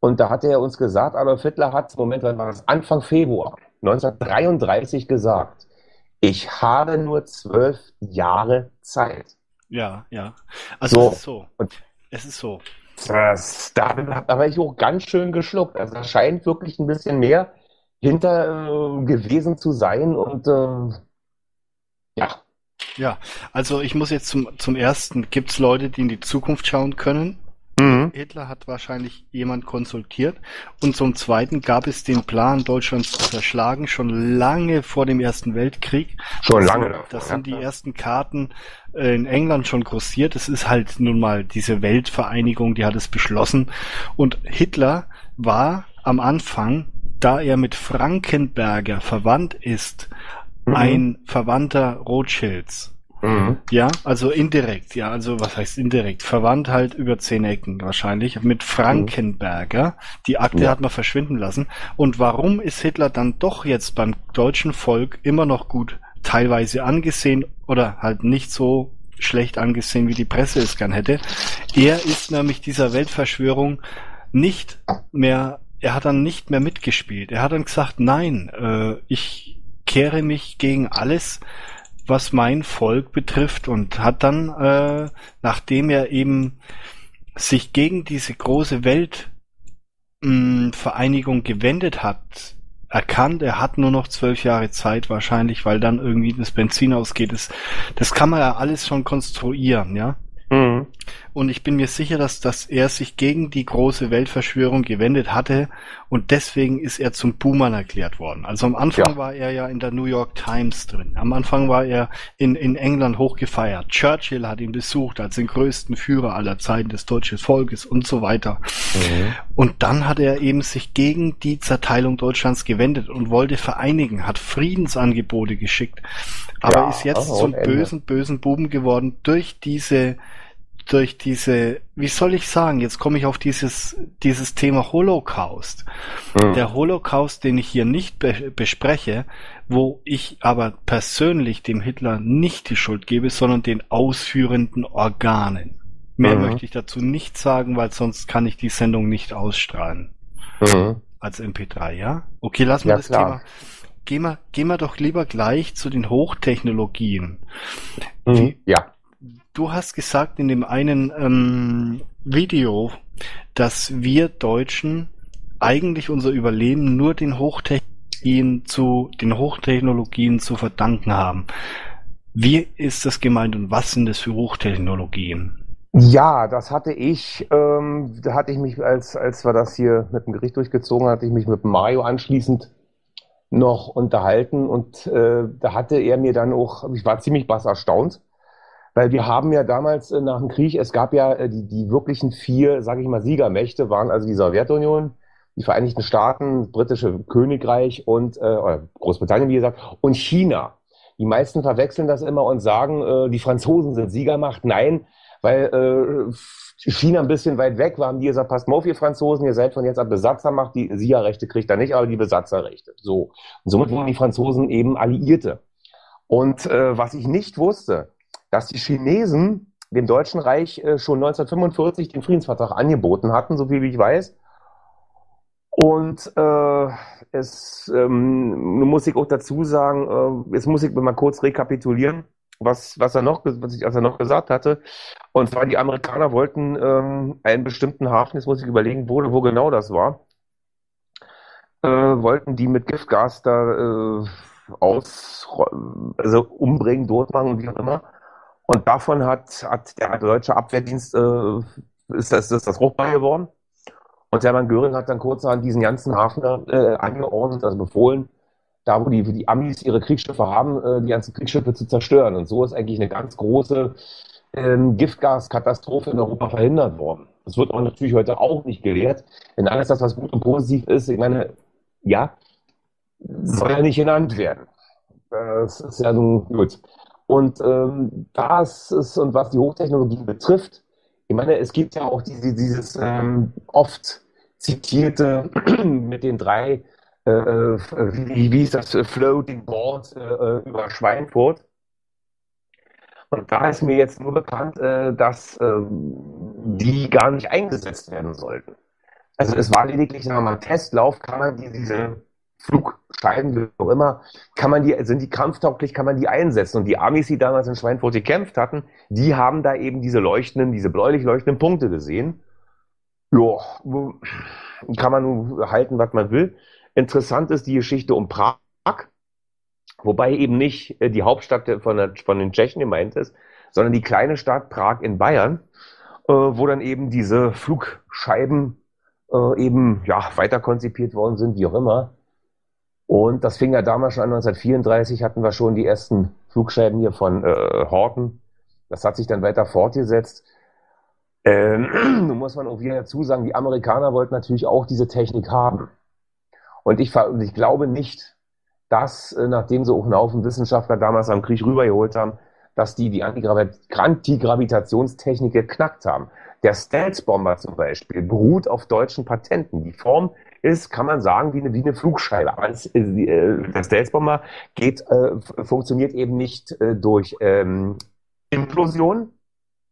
und da hatte er uns gesagt, Adolf Hitler hat, Moment, wann war das? Anfang Februar 1933 gesagt, ich habe nur 12 Jahre Zeit. Ja, also so. Es ist so. Da habe ich auch ganz schön geschluckt. Also da scheint wirklich ein bisschen mehr hinter gewesen zu sein, und ja. Ja, also ich muss jetzt zum Ersten, gibt es Leute, die in die Zukunft schauen können? Hitler hat wahrscheinlich jemand konsultiert. Und zum Zweiten gab es den Plan, Deutschland zu zerschlagen, schon lange vor dem Ersten Weltkrieg. Schon lange. Das sind die ersten Karten in England schon kursiert. Es ist halt nun mal diese Weltvereinigung, die hat es beschlossen. Und Hitler war am Anfang, da er mit Frankenberger verwandt ist, ein Verwandter Rothschilds. Ja, also indirekt, ja, also was heißt indirekt? Verwandt halt über 10 Ecken wahrscheinlich mit Frankenberger. Die Akte hat man verschwinden lassen. Und warum ist Hitler dann doch jetzt beim deutschen Volk immer noch gut teilweise angesehen oder halt nicht so schlecht angesehen, wie die Presse es gern hätte? Er ist nämlich dieser Weltverschwörung nicht mehr, er hat dann nicht mehr mitgespielt. Er hat dann gesagt, nein, ich kehre mich gegen alles, was mein Volk betrifft, und hat dann, nachdem er eben sich gegen diese große Weltvereinigung gewendet hat, erkannt, er hat nur noch 12 Jahre Zeit wahrscheinlich, weil dann irgendwie das Benzin ausgeht. Das kann man ja alles schon konstruieren, ja. Und ich bin mir sicher, dass er sich gegen die große Weltverschwörung gewendet hatte, und deswegen ist er zum Buhmann erklärt worden. Also am Anfang war er ja in der New York Times drin. Am Anfang war er in England hochgefeiert. Churchill hat ihn besucht als den größten Führer aller Zeiten des deutschen Volkes und so weiter. Und dann hat er eben sich gegen die Zerteilung Deutschlands gewendet und wollte vereinigen, hat Friedensangebote geschickt, aber ist jetzt zum bösen Buben geworden durch diese, wie soll ich sagen, jetzt komme ich auf dieses Thema Holocaust. Der Holocaust, den ich hier nicht bespreche, wo ich aber persönlich dem Hitler nicht die Schuld gebe, sondern den ausführenden Organen. Mehr möchte ich dazu nicht sagen, weil sonst kann ich die Sendung nicht ausstrahlen. Als MP3, ja? Okay, lassen wir das Thema. Gehen wir doch lieber gleich zu den Hochtechnologien. Du hast gesagt in dem einen Video, dass wir Deutschen eigentlich unser Überleben nur den Hochtechnologien zu verdanken haben. Wie ist das gemeint und was sind das für Hochtechnologien? Ja, das hatte ich, da hatte ich mich, als wir das hier mit dem Gericht durchgezogen, hatte ich mich mit Mario anschließend noch unterhalten, und da hatte er mir dann auch, ich war ziemlich bass erstaunt, weil wir haben ja damals nach dem Krieg, es gab ja die wirklichen 4, sage ich mal, Siegermächte, waren also die Sowjetunion, die Vereinigten Staaten, das britische Königreich und Großbritannien, wie gesagt, und China. Die meisten verwechseln das immer und sagen, die Franzosen sind Siegermacht. Nein, weil China ein bisschen weit weg war, haben die gesagt, passt mal auf, ihr Franzosen, ihr seid von jetzt ab Besatzermacht, die Siegerrechte kriegt er nicht, aber die Besatzerrechte. So. Und somit wurden die Franzosen eben Alliierte. Und was ich nicht wusste, dass die Chinesen dem Deutschen Reich schon 1945 den Friedensvertrag angeboten hatten, so viel wie ich weiß. Und muss ich auch dazu sagen, jetzt muss ich mal kurz rekapitulieren, was er noch gesagt hatte. Und zwar, die Amerikaner wollten einen bestimmten Hafen, jetzt muss ich überlegen, wo genau das war, wollten die mit Giftgas da umbringen, durchmachen und wie auch immer. Und davon hat der deutsche Abwehrdienst, ist das fruchtbar geworden. Und Hermann Göring hat dann kurzerhand diesen ganzen Hafen angeordnet, also befohlen, da wo die Amis ihre Kriegsschiffe haben, die ganzen Kriegsschiffe zu zerstören. Und so ist eigentlich eine ganz große Giftgaskatastrophe in Europa verhindert worden. Das wird auch natürlich heute auch nicht gelehrt. Denn alles das, was gut und positiv ist, ich meine, ja, soll ja nicht genannt werden. Das ist ja so gut. Und das ist, und was die Hochtechnologie betrifft, ich meine, es gibt ja auch dieses oft zitierte mit den drei, wie hieß das, Floating Boards über Schweinfurt. Und da ist mir jetzt nur bekannt, dass die gar nicht eingesetzt werden sollten. Also es war lediglich, sagen wir mal, ein Testlauf, kann man diese Flugscheiben, wie auch immer, sind die kampftauglich, kann man die einsetzen. Und die Amis, die damals in Schweinfurt gekämpft hatten, die haben da eben diese bläulich leuchtenden Punkte gesehen. Ja, kann man nun halten, was man will. Interessant ist die Geschichte um Prag, wobei eben nicht die Hauptstadt von den Tschechen gemeint ist, sondern die kleine Stadt Prag in Bayern, wo dann eben diese Flugscheiben eben ja weiter konzipiert worden sind, wie auch immer. Und das fing ja damals schon an, 1934 hatten wir schon die ersten Flugscheiben hier von Horten. Das hat sich dann weiter fortgesetzt. Nun muss man auch wieder dazu sagen, die Amerikaner wollten natürlich auch diese Technik haben. Und ich glaube nicht, dass, nachdem sie auch einen Haufen Wissenschaftler damals am Krieg rübergeholt haben, dass die Antigravitationstechnik geknackt haben. Der Stealth-Bomber zum Beispiel beruht auf deutschen Patenten. Die Form ist, kann man sagen, wie eine Flugscheibe. Aber der Stealth-Bomber funktioniert eben nicht durch Implosion,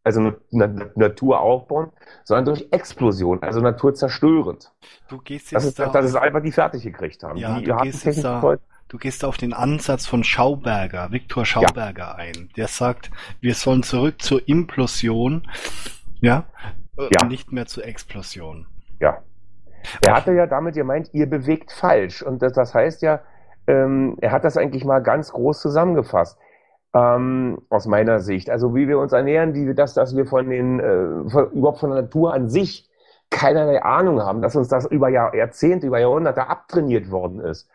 also Natur aufbauen, sondern durch Explosion, also naturzerstörend. Du gehst jetzt das ist einfach die fertig gekriegt haben. Ja, du gehst auf den Ansatz von Viktor Schauberger ein. Der sagt, wir sollen zurück zur Implosion, ja. Nicht mehr zur Explosion. Ja. Er hatte ja damit gemeint, ihr bewegt falsch. Und das heißt ja, er hat das eigentlich mal ganz groß zusammengefasst, aus meiner Sicht. Also wie wir uns ernähren, wie wir dass wir überhaupt von der Natur an sich keinerlei Ahnung haben, dass uns das über Jahrzehnte, über Jahrhunderte abtrainiert worden ist.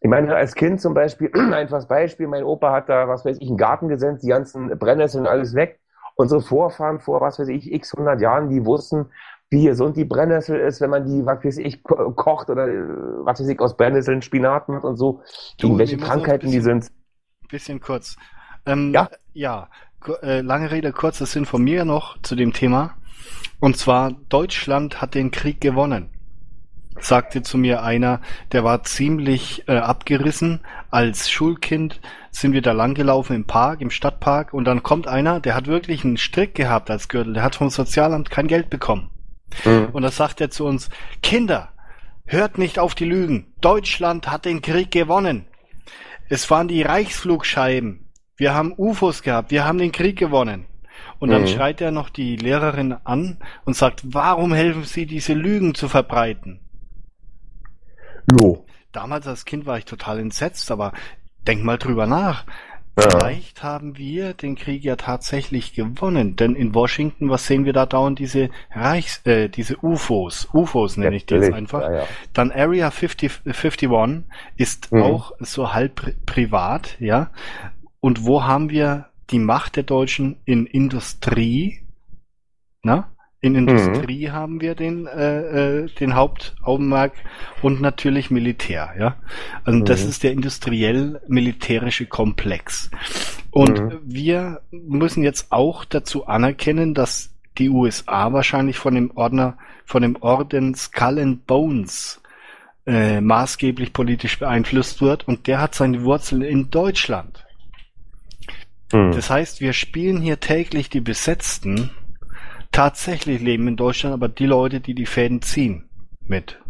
Ich meine, als Kind zum Beispiel, einfaches Beispiel, mein Opa hat da, was weiß ich, einen Garten gesetzt, die ganzen Brennnesseln und alles weg. Unsere Vorfahren vor, was weiß ich, x 100 Jahren, die wussten, wie gesund die Brennnessel ist, wenn man die, was weiß ich, kocht oder was weiß ich, aus Brennnesseln Spinat macht und so, gegen welche Krankheiten die sind. Bisschen kurz. Ja, lange Rede, kurzer Sinn von mir noch zu dem Thema. Und zwar, Deutschland hat den Krieg gewonnen, sagte zu mir einer, der war ziemlich abgerissen. Als Schulkind sind wir da langgelaufen im Stadtpark, und dann kommt einer, der hat wirklich einen Strick gehabt als Gürtel, der hat vom Sozialamt kein Geld bekommen. Mhm. Und da sagt er zu uns, Kinder, hört nicht auf die Lügen, Deutschland hat den Krieg gewonnen. Es waren die Reichsflugscheiben, wir haben UFOs gehabt, wir haben den Krieg gewonnen. Und dann schreit er noch die Lehrerin an und sagt, warum helfen Sie, diese Lügen zu verbreiten? Jo. Damals als Kind war ich total entsetzt, aber denk mal drüber nach. Ja. Vielleicht haben wir den Krieg ja tatsächlich gewonnen, denn in Washington, was sehen wir da dauernd? Diese UFOs nenne ich die jetzt einfach. Ja. Dann Area 51 ist auch so halb privat, ja. Und wo haben wir die Macht der Deutschen? In Industrie, na? In Industrie haben wir den Hauptaugenmerk, und natürlich Militär, ja. Also das ist der industriell-militärische Komplex. Und wir müssen jetzt auch dazu anerkennen, dass die USA wahrscheinlich von dem Orden Skull and Bones maßgeblich politisch beeinflusst wird, und der hat seine Wurzeln in Deutschland. Das heißt, wir spielen hier täglich die Besetzten, tatsächlich leben in Deutschland, aber die Leute, die die Fäden ziehen, mit.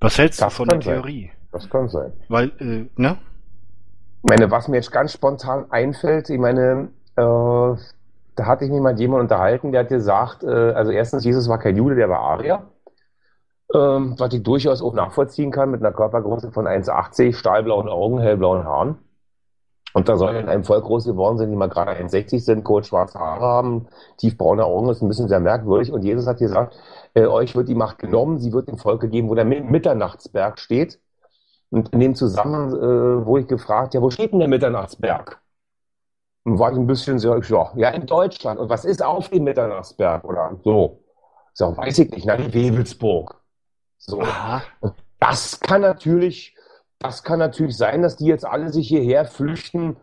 Was hältst du von der Theorie? Das kann sein. Weil, ne? Ich meine, was mir jetzt ganz spontan einfällt, ich meine, da hatte ich mich mal mit jemandem unterhalten, der hat gesagt, also erstens, Jesus war kein Jude, der war Arier. Was ich durchaus auch nachvollziehen kann, mit einer Körpergröße von 1,80, stahlblauen Augen, hellblauen Haaren. Und da soll in einem Volk groß geworden sein, die mal gerade 1,60 sind, kurz schwarze Haare haben, tiefbraune Augen, ist ein bisschen sehr merkwürdig. Und Jesus hat gesagt, euch wird die Macht genommen, sie wird dem Volk gegeben, wo der Mitternachtsberg steht. Und in dem Zusammenhang wurde ich gefragt, ja, wo steht denn der Mitternachtsberg? Und war ich ein bisschen so, ja, in Deutschland. Und was ist auf dem Mitternachtsberg? Oder so. So, weiß ich nicht, na, die Wewelsburg. So. Aha. Das kann natürlich sein, dass die jetzt alle sich hierher flüchten,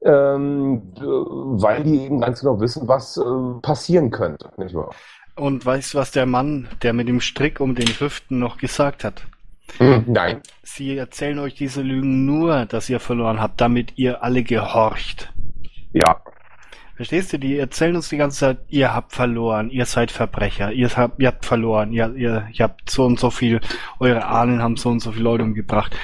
weil die eben ganz genau wissen, was passieren könnte, nicht wahr? Und weißt du, was der Mann, der mit dem Strick um den Hüften, noch gesagt hat? Nein. Sie erzählen euch diese Lügen nur, dass ihr verloren habt, damit ihr alle gehorcht. Ja. Verstehst du? Die erzählen uns die ganze Zeit, ihr habt verloren, ihr seid Verbrecher, ihr habt verloren, ihr habt so und so viel, eure Ahnen haben so und so viele Leute umgebracht.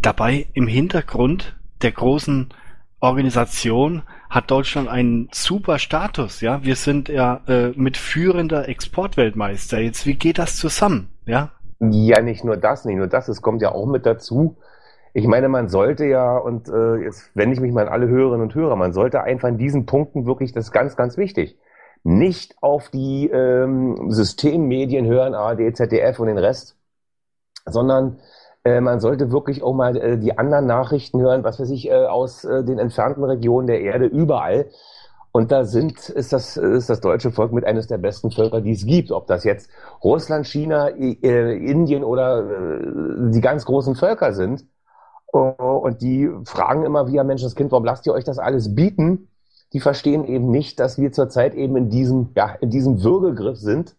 Dabei im Hintergrund der großen Organisation hat Deutschland einen super Status, ja. Wir sind ja mit führender Exportweltmeister. Jetzt, wie geht das zusammen, ja? Ja, nicht nur das, es kommt ja auch mit dazu. Ich meine, man sollte ja, und jetzt wende ich mich mal an alle Hörerinnen und Hörer, man sollte einfach in diesen Punkten wirklich, das ist ganz, ganz wichtig, nicht auf die Systemmedien hören, ARD, ZDF und den Rest, sondern man sollte wirklich auch mal die anderen Nachrichten hören, was weiß ich, aus den entfernten Regionen der Erde, überall. Und da ist das deutsche Volk mit eines der besten Völker, die es gibt. Ob das jetzt Russland, China, Indien oder die ganz großen Völker sind. Und die fragen immer wie ein Menschenskind, warum lasst ihr euch das alles bieten? Die verstehen eben nicht, dass wir zurzeit eben in diesem Würgegriff sind,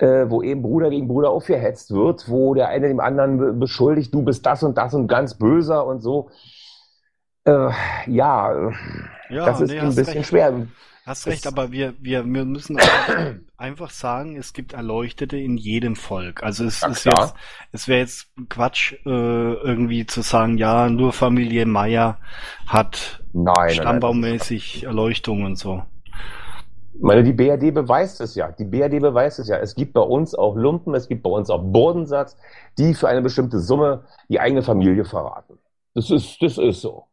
wo eben Bruder gegen Bruder aufgehetzt wird, wo der eine dem anderen beschuldigt, du bist das und das und ganz böser und so. Ja, das ist ein bisschen recht. Schwer. Hast recht, aber wir müssen einfach sagen, es gibt Erleuchtete in jedem Volk. Also es wäre jetzt Quatsch, irgendwie zu sagen, ja, nur Familie Meier hat stammbaummäßig Erleuchtung und so. Ich meine, die BRD beweist es ja. Es gibt bei uns auch Lumpen, es gibt bei uns auch Bodensatz, die für eine bestimmte Summe die eigene Familie verraten. Das ist so.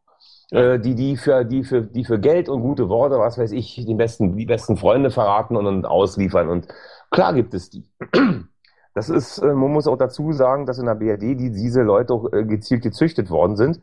Die für Geld und gute Worte, was weiß ich, die besten Freunde verraten und ausliefern. Und klar gibt es die. Das ist, man muss auch dazu sagen, dass in der BRD diese Leute auch gezielt gezüchtet worden sind,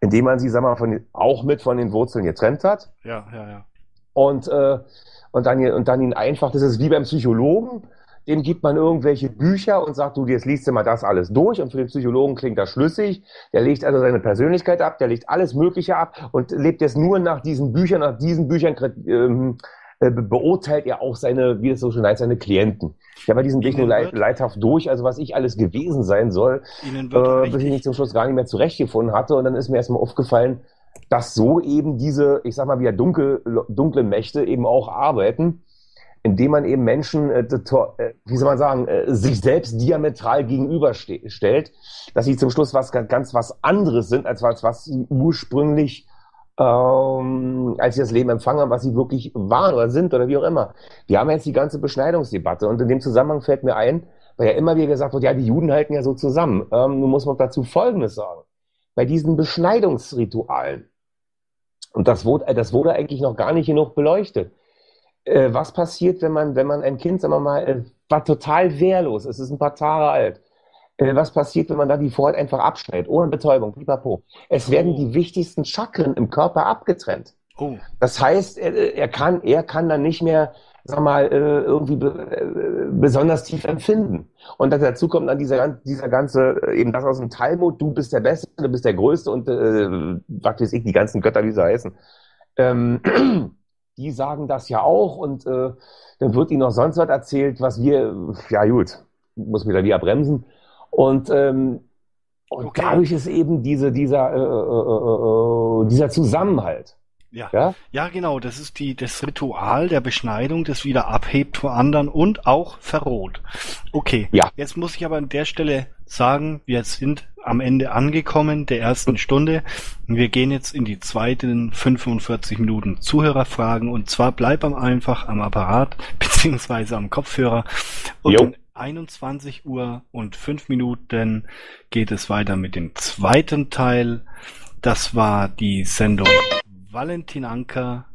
indem man sie, sag mal, auch mit von den Wurzeln getrennt hat. Ja. Und dann ihnen einfach, das ist wie beim Psychologen, dem gibt man irgendwelche Bücher und sagt, du, jetzt liest du mal das alles durch, und für den Psychologen klingt das schlüssig, der legt also seine Persönlichkeit ab, der legt alles Mögliche ab und lebt jetzt nur nach diesen Büchern beurteilt er auch seine, wie das so schön heißt, seine Klienten. Ja, aber diesen Weg nur leidhaft durch, also was ich alles gewesen sein soll, bis ich mich zum Schluss gar nicht mehr zurechtgefunden hatte, und dann ist mir erstmal aufgefallen, dass so eben diese, ich sag mal wieder dunkle Mächte eben auch arbeiten, indem man eben Menschen, wie soll man sagen, sich selbst diametral gegenüberstellt, dass sie zum Schluss ganz was anderes sind, als was sie ursprünglich, als sie das Leben empfangen haben, was sie wirklich waren oder sind oder wie auch immer. Wir haben jetzt die ganze Beschneidungsdebatte, und in dem Zusammenhang fällt mir ein, weil ja immer wieder gesagt wird, ja, die Juden halten ja so zusammen. Nun muss man dazu Folgendes sagen. Bei diesen Beschneidungsritualen, und das wurde eigentlich noch gar nicht genug beleuchtet, was passiert, wenn man ein Kind, sagen wir mal, war total wehrlos, es ist ein paar Tage alt, was passiert, wenn man da die Vorhaut einfach abschneidet, Ohrenbetäubung, pipapo. Es werden die wichtigsten Chakren im Körper abgetrennt. Das heißt, er kann dann nicht mehr sag mal, irgendwie besonders tief empfinden. Und dazu kommt dann dieser ganze, eben das aus dem Talmud, du bist der Beste, du bist der Größte und was weiß ich, die ganzen Götter, wie sie heißen, die sagen das ja auch und dann wird ihnen noch sonst was erzählt, was wir, ja gut, muss mich da wieder bremsen. Und okay, dadurch ist eben dieser Zusammenhalt. Ja. Ja? Ja, genau, das ist das Ritual der Beschneidung, das wieder abhebt vor anderen und auch verroht. Okay, ja. Jetzt muss ich aber an der Stelle sagen, wir sind am Ende angekommen der ersten Stunde. Wir gehen jetzt in die zweiten 45 Minuten Zuhörerfragen und zwar bleib einfach am Apparat beziehungsweise am Kopfhörer und jo. 21:05 geht es weiter mit dem zweiten Teil. Das war die Sendung Valentin Anker,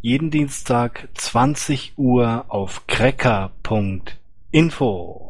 jeden Dienstag 20 Uhr auf cracker.info.